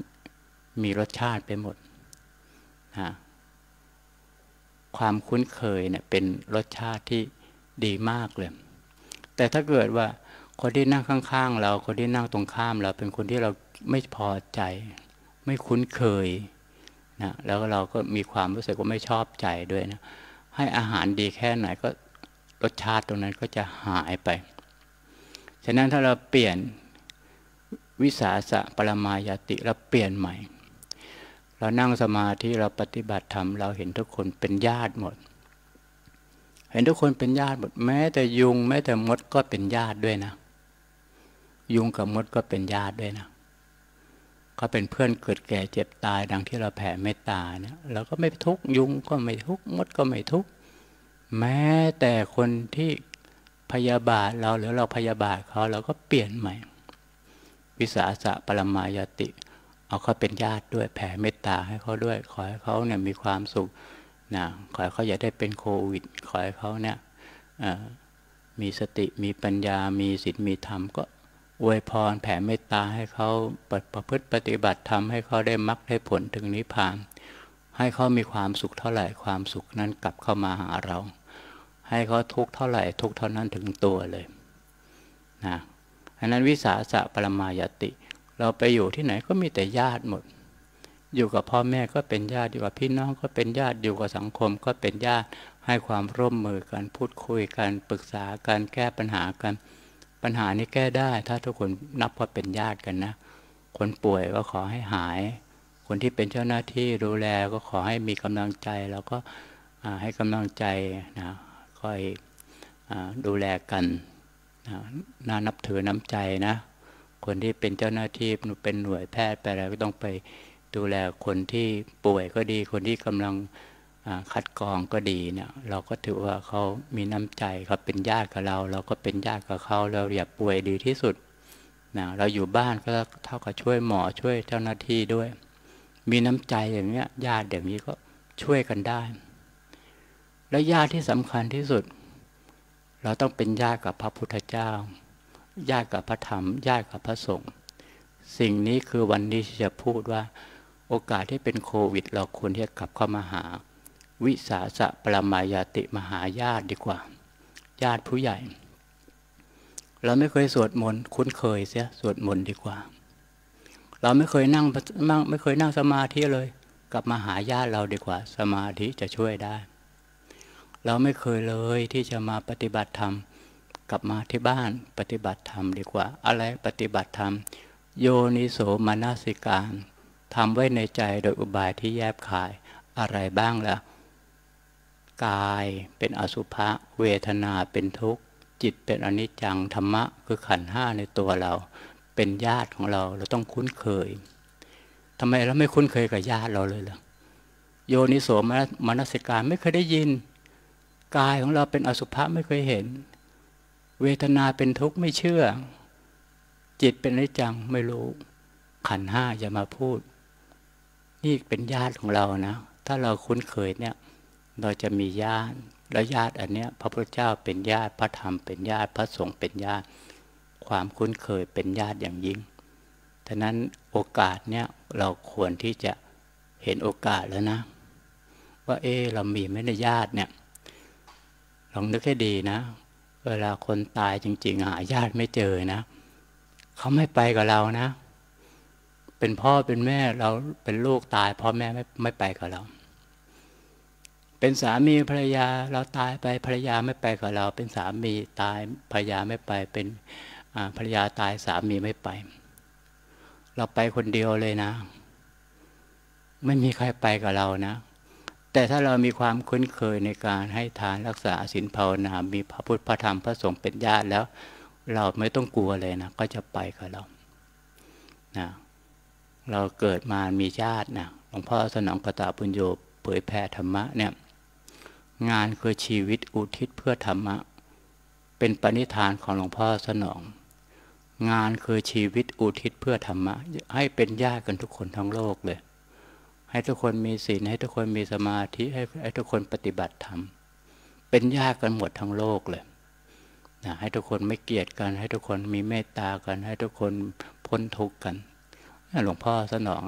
มีรสชาติไปหมดนะความคุ้นเคยเนี่ยเป็นรสชาติที่ดีมากเลยแต่ถ้าเกิดว่าคนที่นั่งข้างๆเราคนที่นั่งตรงข้ามเราเป็นคนที่เราไม่พอใจไม่คุ้นเคยนะแล้วเราก็มีความรู้สึกว่าไม่ชอบใจด้วยนะให้อาหารดีแค่ไหนก็รสชาติตรงนั้นก็จะหายไปฉะนั้นถ้าเราเปลี่ยนวิสาสะปรมายติเราเปลี่ยนใหม่เรานั่งสมาธิเราปฏิบัติธรรมเราเห็นทุกคนเป็นญาติหมดเห็นทุกคนเป็นญาติหมดแม้แต่ยุงแม้แต่มดก็เป็นญาติด้วยนะยุงกับมดก็เป็นญาติด้วยนะเขาเป็นเพื่อนเกิดแก่เจ็บตายดังที่เราแผ่เมตตาเนี่ยเราก็ไม่ทุกข์ยุงก็ไม่ทุกข์มดก็ไม่ทุกข์แม้แต่คนที่พยาบาทเราหรือเราพยาบาทเขาเราก็เปลี่ยนใหม่วิสาสะปรมายติเอาเขาเป็นญาติด้วยแผ่เมตตาให้เขาด้วยขอให้เขาเนี่ยมีความสุขนะขอให้เขาอย่าได้เป็นโควิดขอให้เขาเนี่ยมีสติมีปัญญามีศีลมีธรรมก็อวยพรแผ่เมตตาให้เขาประพฤติปฏิบัติธรรมให้เขาได้มรรคได้ผลถึงนิพพานให้เขามีความสุขเท่าไหร่ความสุขนั้นกลับเข้ามาหาเราให้เขาทุกข์เท่าไหร่ทุกข์เท่านั้นถึงตัวเลยนะอันนั้นวิสาสะปรมายติเราไปอยู่ที่ไหนก็มีแต่ญาติหมดอยู่กับพ่อแม่ก็เป็นญาติอยู่กับพี่น้องก็เป็นญาติอยู่กับสังคมก็เป็นญาติให้ความร่วมมือกันพูดคุยกันปรึกษากันแก้ปัญหากันปัญหานี้แก้ได้ถ้าทุกคนนับว่าเป็นญาติกันนะคนป่วยก็ขอให้หายคนที่เป็นเจ้าหน้าที่ดูแลก็ขอให้มีกำลังใจแล้วก็ให้กำลังใจนะคอยดูแลกันน่านับถือน้ำใจนะคนที่เป็นเจ้าหน้าที่เป็นหน่วยแพทย์ไปอะไรก็ต้องไปดูแลคนที่ป่วยก็ดีคนที่กำลังคัดกรองก็ดีเนี่ยเราก็ถือว่าเขามีน้ำใจเขาเป็นญาติกับเราเราก็เป็นญาติกับเขาเราอย่าป่วยดีที่สุดนะเราอยู่บ้านก็เท่ากับช่วยหมอช่วยเจ้าหน้าที่ด้วยมีน้ำใจอย่างเงี้ยญาติอย่างนี้ก็ช่วยกันได้และญาติที่สำคัญที่สุดเราต้องเป็นญาติกับพระพุทธเจ้าญาติกับพระธรรมญาติกับพระสงฆ์สิ่งนี้คือวันนี้ที่จะพูดว่าโอกาสที่เป็นโควิดเราควรที่จะกลับเข้ามาหาวิสาสะปรมายติมหาญาติดีกว่าญาติผู้ใหญ่เราไม่เคยสวดมนต์คุ้นเคยเสียสวดมนต์ดีกว่าเราไม่เคยนั่งสมาธิเลยกลับมาหาญาติเราดีกว่าสมาธิจะช่วยได้เราไม่เคยเลยที่จะมาปฏิบัติธรรมกลับมาที่บ้านปฏิบัติธรรมดีกว่าอะไรปฏิบัติธรรมโยนิโสมนสิการทำไว้ในใจโดยอุบายที่แยบคายอะไรบ้างล่ะกายเป็นอสุภะเวทนาเป็นทุกข์จิตเป็นอนิจจังธรรมะคือขันธ์ห้าในตัวเราเป็นญาติของเราเราต้องคุ้นเคยทำไมเราไม่คุ้นเคยกับญาติเราเลยล่ะโยนิโสมนสิการไม่เคยได้ยินกายของเราเป็นอสุภะไม่เคยเห็นเวทนาเป็นทุกข์ไม่เชื่อจิตเป็นอนิจจังไม่รู้ขันธ์ห้าอย่ามาพูดนี่เป็นญาติของเรานะถ้าเราคุ้นเคยเนี่ยเราจะมีญาติและญาติอันเนี้ยพระพุทธเจ้าเป็นญาติพระธรรมเป็นญาติพระสงฆ์เป็นญาติความคุ้นเคยเป็นญาติอย่างยิ่งฉะนั้นโอกาสเนี้ยเราควรที่จะเห็นโอกาสแล้วนะว่าเรามีไหมญาติเนี่ยลองนึกให้ดีนะเวลาคนตายจริงๆหาญาติไม่เจอนะเขาไม่ไปกับเรานะเป็นพ่อเป็นแม่เราเป็นลูกตายพ่อแม่ไม่ไปกับเราเป็นสามีภรรยาเราตายไปภรรยาไม่ไปกับเราเป็นสามีตายภรรยาไม่ไปเป็นภรรยาตายสามีไม่ไปเราไปคนเดียวเลยนะไม่มีใครไปกับเรานะแต่ถ้าเรามีความคุ้นเคยในการให้ทานรักษาศีลภาวนามีพระพุทธพระธรรมพระสงฆ์เป็นญาติแล้วเราไม่ต้องกลัวเลยนะก็จะไปกับเรานะเราเกิดมามีญาตินะหลวงพ่อสนองกตปุญโญเผยแผ่ธรรมะเนี่ย งานคือชีวิตอุทิศเพื่อธรรมะเป็นปณิธานของหลวงพ่อสนองงานคือชีวิตอุทิศเพื่อธรรมะให้เป็นญาติกันทุกคนทั้งโลกเลยให้ทุกคนมีศีลให้ทุกคนมีสมาธิให้ทุกคนปฏิบัติธรรมเป็นญาติกันหมดทั้งโลกเลยนะให้ทุกคนไม่เกลียดกันให้ทุกคนมีเมตตากันให้ทุกคนพ้นทุกข์กันหลวงพ่อสนอง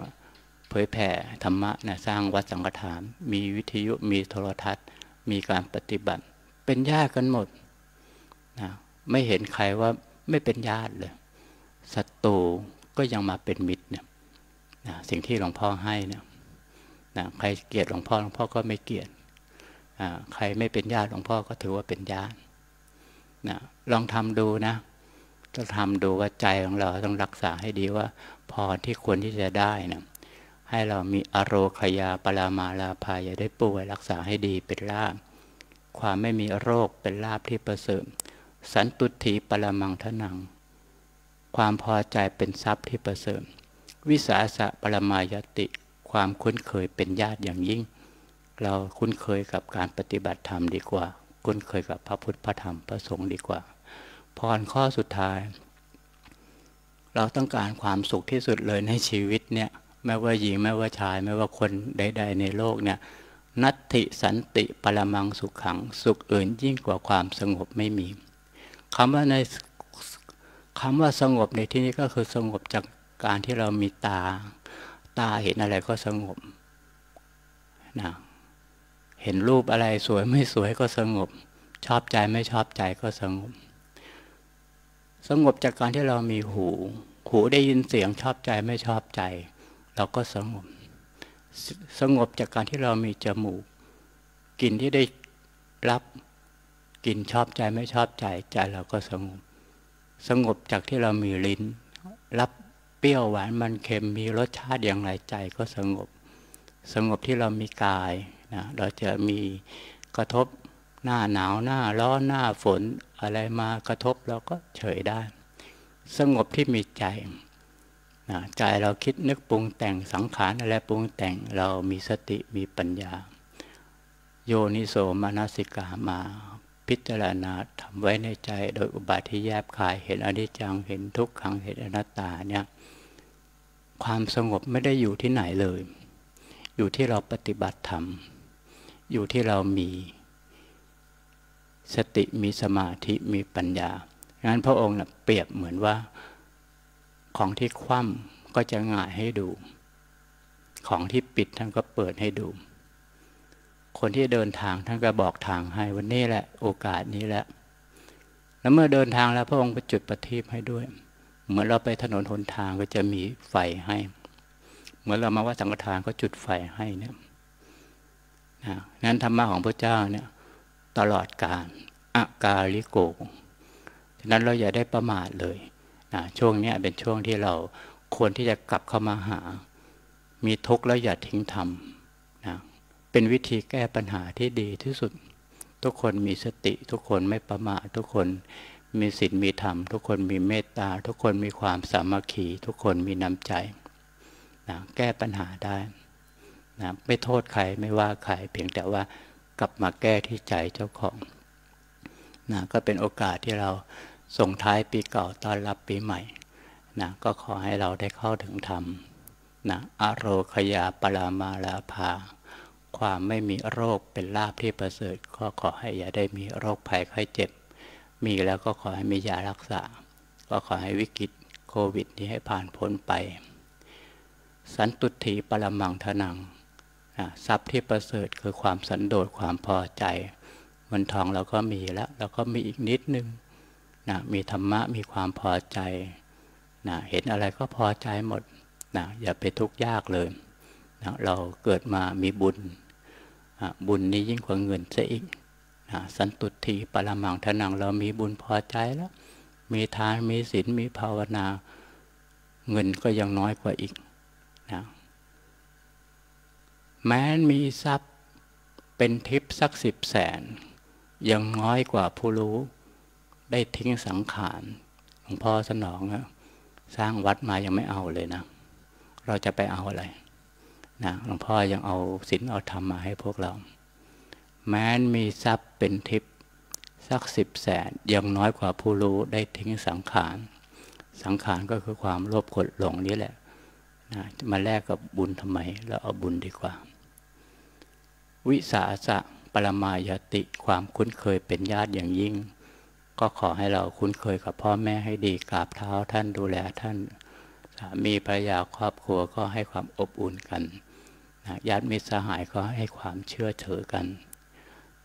เผยแผ่ธรรมะนะสร้างวัดสังฆทานมีวิทยุมีโทรทัศน์มีการปฏิบัติเป็นญาติกันหมดนะไม่เห็นใครว่าไม่เป็นญาติเลยศัตรูก็ยังมาเป็นมิตรเนี่ยนะสิ่งที่หลวงพ่อให้เนี่ยนะใครเกลียดหลวงพ่อหลวงพ่อก็ไม่เกลียดใครไม่เป็นญาติหลวงพ่อก็ถือว่าเป็นญาตินะลองทำดูนะต้องทำดูว่าใจของเราต้องรักษาให้ดีว่าพรที่ควรที่จะได้นะให้เรามีอโรคยาปรามาลาภาอย่าได้ป่วยรักษาให้ดีเป็นลาภความไม่มีโรคเป็นลาภที่ประเสริฐสันตุถีปรมังทนังความพอใจเป็นทรัพย์ที่ประเสริฐวิสาสะปรมายติความคุ้นเคยเป็นญาติอย่างยิ่งเราคุ้นเคยกับการปฏิบัติธรรมดีกว่าคุ้นเคยกับพระพุทธพระธรรมพระสงฆ์ดีกว่าพรข้อสุดท้ายเราต้องการความสุขที่สุดเลยในชีวิตเนี่ยไม่ว่าหญิงไม่ว่าชายไม่ว่าคนใดๆในโลกเนี่ยนัตถิสันติปรมังสุขขังสุขอื่นยิ่งกว่าความสงบไม่มีคำว่าสงบในที่นี้ก็คือสงบจากการที่เรามีตาเห็นอะไรก็สงบนะเห็นรูปอะไรสวยไม่สวยก็สงบชอบใจไม่ชอบใจก็สงบสงบจากการที่เรามีหูได้ยินเสียงชอบใจไม่ชอบใจเราก็สงบสงบจากการที่เรามีจมูกกลิ่นที่ได้รับกลิ่นชอบใจไม่ชอบใจใจเราก็สงบสงบจากที่เรามีลิ้นรับเปรี้ยวหวานมันเค็มมีรสชาติอย่างไรใจก็สงบสงบที่เรามีกายนะเราจะมีกระทบหน้าหนาวหน้าร้อนหน้าฝนอะไรมากระทบเราก็เฉยได้สงบที่มีใจนะใจเราคิดนึกปรุงแต่งสังขารอะไรปรุงแต่งเรามีสติมีปัญญาโยนิโสมนสิกามาพิจารณาทำไว้ในใจโดยอุบายที่แยบคายเห็นอนิจจังเห็นทุกขังเห็นอนัตตาเนี่ยความสงบไม่ได้อยู่ที่ไหนเลยอยู่ที่เราปฏิบัติธรรมอยู่ที่เรามีสติมีสมาธิมีปัญญางั้นพระองค์นะเปรียบเหมือนว่าของที่คว่ำก็จะหงายให้ดูของที่ปิดท่านก็เปิดให้ดูคนที่เดินทางท่านก็บอกทางให้วันนี้แหละโอกาสนี้แหละแล้วเมื่อเดินทางแล้วพระองค์ประจุดประทีปให้ด้วยเหมือนเราไปถนนหนทางก็จะมีไฟให้เหมือนเรามาว่าสังฆทานก็จุดไฟให้เนี่ยนั้นธรรมะของพระเจ้าเนี่ยตลอดกาลอกาลิโกฉะนั้นเราอย่าได้ประมาทเลยช่วงนี้เป็นช่วงที่เราควรที่จะกลับเข้ามาหามีทุกข์แล้วอย่าทิ้งธรรมเป็นวิธีแก้ปัญหาที่ดีที่สุดทุกคนมีสติทุกคนไม่ประมาททุกคนมีศีลมีธรรมทุกคนมีเมตตาทุกคนมีความสามัคคีทุกคนมีน้ำใจนะแก้ปัญหาได้นะไม่โทษใครไม่ว่าใครเพียงแต่ว่ากลับมาแก้ที่ใจเจ้าของนะก็เป็นโอกาสที่เราส่งท้ายปีเก่าต้อนรับปีใหม่นะก็ขอให้เราได้เข้าถึงธรรมนะอโรคยาปรามาลาภาความไม่มีโรคเป็นลาภที่ประเสริฐก็ขอให้อย่าได้มีโรคภัยไข้เจ็บมีแล้วก็ขอให้มียารักษาก็ขอให้วิกฤตโควิดนี้ให้ผ่านพ้นไปสันตุถีปรมังทนังทรัพย์ที่ประเสริฐคือความสันโดษความพอใจเงินทองเราก็มีแล้วเราก็มีอีกนิดนึงนะมีธรรมะมีความพอใจนะเห็นอะไรก็พอใจหมดนะอย่าไปทุกข์ยากเลยนะเราเกิดมามีบุญบุญนี้ยิ่งกว่าเงินซะอีกนะสันตุถีปรมังทนังเรามีบุญพอใจแล้วมีทานมีศีลมีภาวนาเงินก็ยังน้อยกว่าอีกนะแม้มีทรัพย์เป็นทิพย์สัก10 แสนยังน้อยกว่าผู้รู้ได้ทิ้งสังขารหลวงพ่อสนองสร้างวัดมายังไม่เอาเลยนะเราจะไปเอาอะไรนะหลวงพ่อยังเอาศีลเอาธรรมมาให้พวกเรา แม้นมีทรัพย์เป็นทิพย์สัก10 แสนยังน้อยกว่าผู้รู้ได้ทิ้งสังขารก็คือความโลภโกรธหลงนี้แหละนะมาแลกกับบุญทำไมเราเอาบุญดีกว่าวิสาสะปรมายติความคุ้นเคยเป็นญาติอย่างยิ่งก็ขอให้เราคุ้นเคยกับพ่อแม่ให้ดีกราบเท้าท่านดูแลท่านสามีภรรยาครอบครัวก็ให้ความอบอุ่นกันนะญาติมิตรสหายก็ให้ความเชื่อถือกัน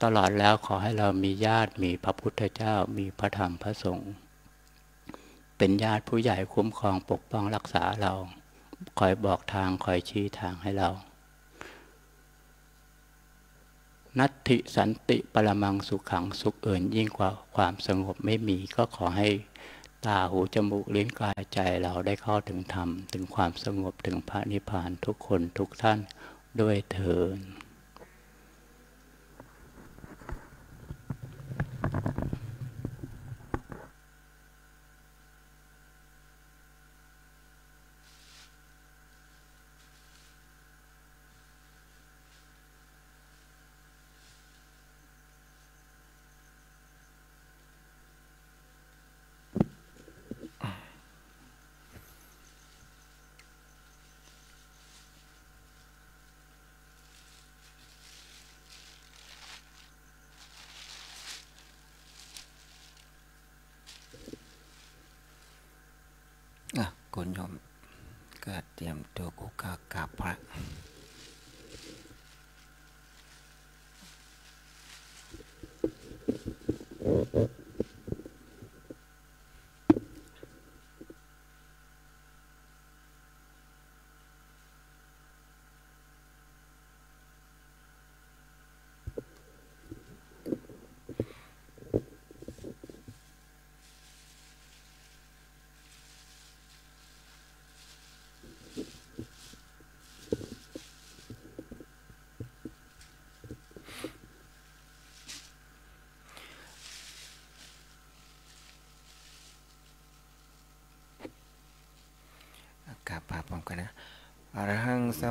ตลอดแล้วขอให้เรามีญาติมีพระพุทธเจ้ามีพระธรรมพระสงฆ์เป็นญาติผู้ใหญ่คุ้มครองปกป้องรักษาเราคอยบอกทางคอยชี้ทางให้เรานัตถิสันติปรมังสุขขังสุขอื่นยิ่งกว่าความสงบไม่มีก็ขอให้ตาหูจมูกลิ้นกายใจเราได้เข้าถึงธรรมถึงความสงบถึงพระนิพพานทุกคนทุกท่านด้วยเถิดคุณโยมก็เตรียมตัวกุกากราบพระ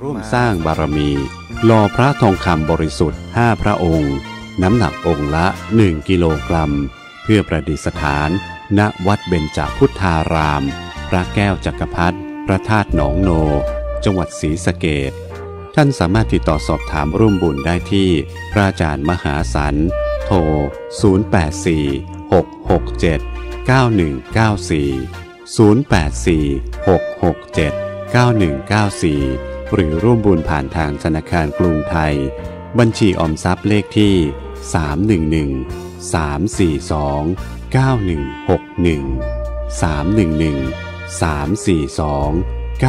ร่วมสร้างบารมีหล่อพระทองคำบริสุทธิ์5 พระองค์น้ำหนักองค์ละ1 กิโลกรัมเพื่อประดิษฐานณวัดเบญจพุทธารามพระแก้วจักรพรรดิพระธาตุหนองโนจังหวัดศรีสะเกษท่านสามารถติดต่อสอบถามร่วมบุญได้ที่พระอาจารย์มหาสันโทร084 667 9194 084 667 9194หรือร่วมบุญผ่านทางธนาคารกรุงไทยบัญชีออมทรัพย์เลขที่311 342 9161 311 342 9161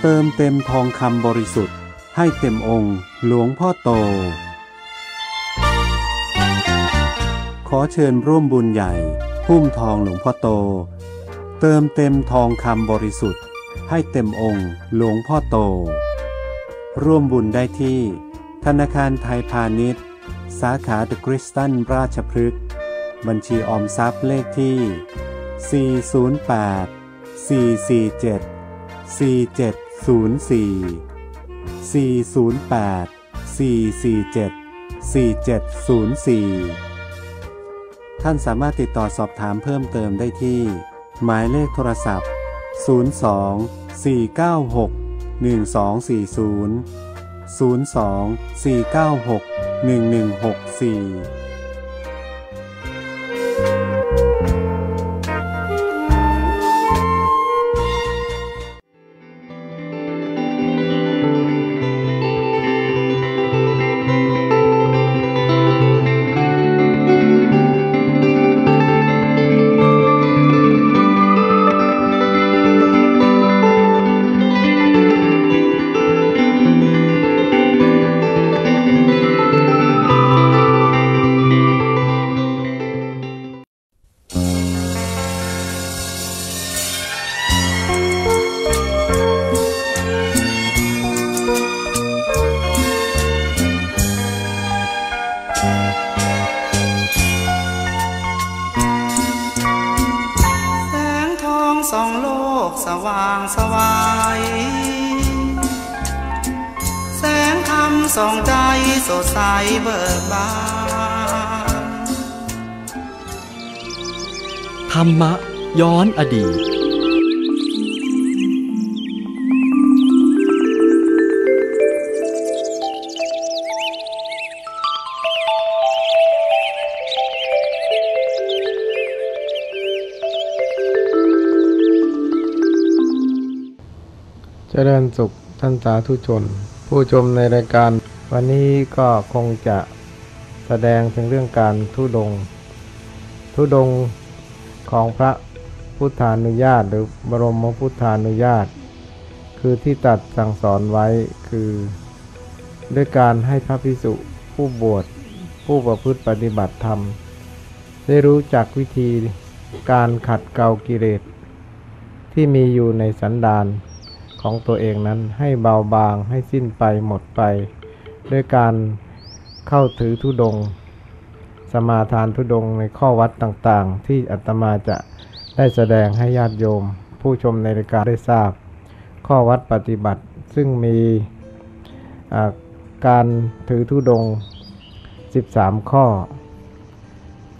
เติมเต็มทองคำบริสุทธิ์ให้เต็มองค์หลวงพ่อโตขอเชิญร่วมบุญใหญ่หุ้มทองหลวงพ่อโตเติมเต็มทองคำบริสุทธิ์ให้เต็มองค์หลวงพ่อโตร่วมบุญได้ที่ธนาคารไทยพาณิชย์สาขาเดอะคริสตัลราชพฤกษ์บัญชีออมทรัพย์เลขที่408 447 4704 408 447 4704ท่านสามารถติดต่อสอบถามเพิ่มเติมได้ที่หมายเลขโทรศัพท์02 496 1240 02 496 1164 วายแสงธรรมส่องใจสดใสเบิกบานธรรมะย้อนอดีตเจริญสุขท่านสาธุชนผู้ชมในรายการวันนี้ก็คงจะแสดงถึงเรื่องการธุดงค์ของพระพุทธานุญาตหรือบรมพุทธานุญาตคือที่ตัดสั่งสอนไว้คือด้วยการให้พระภิกษุผู้บวชผู้ประพฤติปฏิบัติธรรมได้รู้จักวิธีการขัดเกลากิเลสที่มีอยู่ในสันดานของตัวเองนั้นให้เบาบางให้สิ้นไปหมดไปด้วยการเข้าถือธุดงค์สมาทานธุดงค์ในข้อวัดต่างๆที่อาตมาจะได้แสดงให้ญาติโยมผู้ชมในรายการได้ทราบข้อวัดปฏิบัติซึ่งมีการถือธุดงค์13ข้อ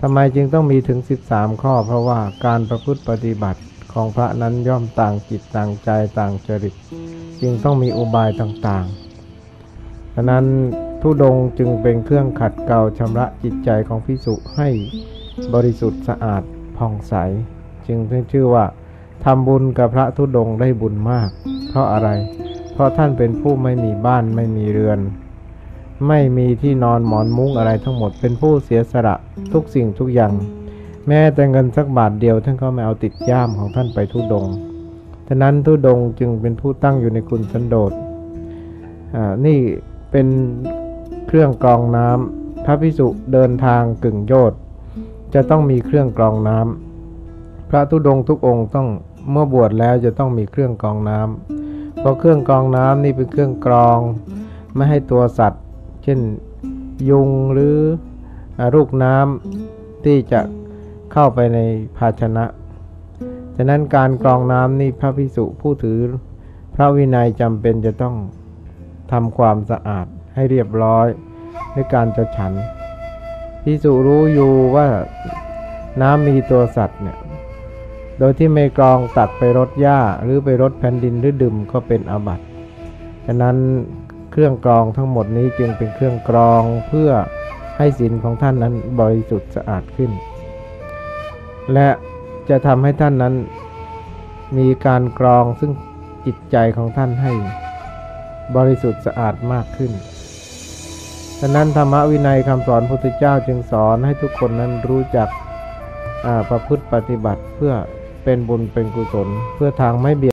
ทำไมจึงต้องมีถึง13ข้อเพราะว่าการประพฤติปฏิบัติของพระนั้นย่อมต่างจิตต่างใจต่างจริตจึงต้องมีอุบายต่างๆฉะนั้นธุดงค์จึงเป็นเครื่องขัดเกลาชำระจิตใจของภิกษุให้บริสุทธิ์สะอาดผ่องใสจึงชื่อว่าทำบุญกับพระธุดงค์ได้บุญมากเพราะอะไรเพราะท่านเป็นผู้ไม่มีบ้านไม่มีเรือนไม่มีที่นอนหมอนมุ้งอะไรทั้งหมดเป็นผู้เสียสละทุกสิ่งทุกอย่างแม้แต่เงินสักบาทเดียวท่านก็ไม่เอาติดย่ามของท่านไปธุดงค์ฉะนั้นธุดงค์จึงเป็นผู้ตั้งอยู่ในคุณสันโดษนี่เป็นเครื่องกรองน้ำพระภิกษุเดินทางกึ่งโยชน์จะต้องมีเครื่องกรองน้ำพระธุดงค์ทุกองค์ต้องเมื่อบวชแล้วจะต้องมีเครื่องกรองน้ำเพราะเครื่องกรองน้ำนี่เป็นเครื่องกรองไม่ให้ตัวสัตว์เช่นยุงหรือลูกน้ำที่จะเข้าไปในภาชนะฉะนั้นการกรองน้ำนี่พระภิกษุผู้ถือพระวินัยจำเป็นจะต้องทำความสะอาดให้เรียบร้อยด้วยการจะฉันภิกษุรู้อยู่ว่าน้ำมีตัวสัตว์เนี่ยโดยที่ไม่กรองตักไปรดหญ้าหรือไปรดแผ่นดินหรือดื่มก็เป็นอาบัติฉะนั้นเครื่องกรองทั้งหมดนี้จึงเป็นเครื่องกรองเพื่อให้ศีลของท่านนั้นบริสุทธิ์สะอาดขึ้นและจะทำให้ท่านนั้นมีการกรองซึ่งจิตใจของท่านให้บริสุทธิ์สะอาดมากขึ้นฉะนั้นธรรมวินัยคำสอนพระพุทธเจ้าจึงสอนให้ทุกคนนั้นรู้จักประพฤติปฏิบัติเพื่อเป็นบุญเป็นกุศลเพื่อทางไม่เบียด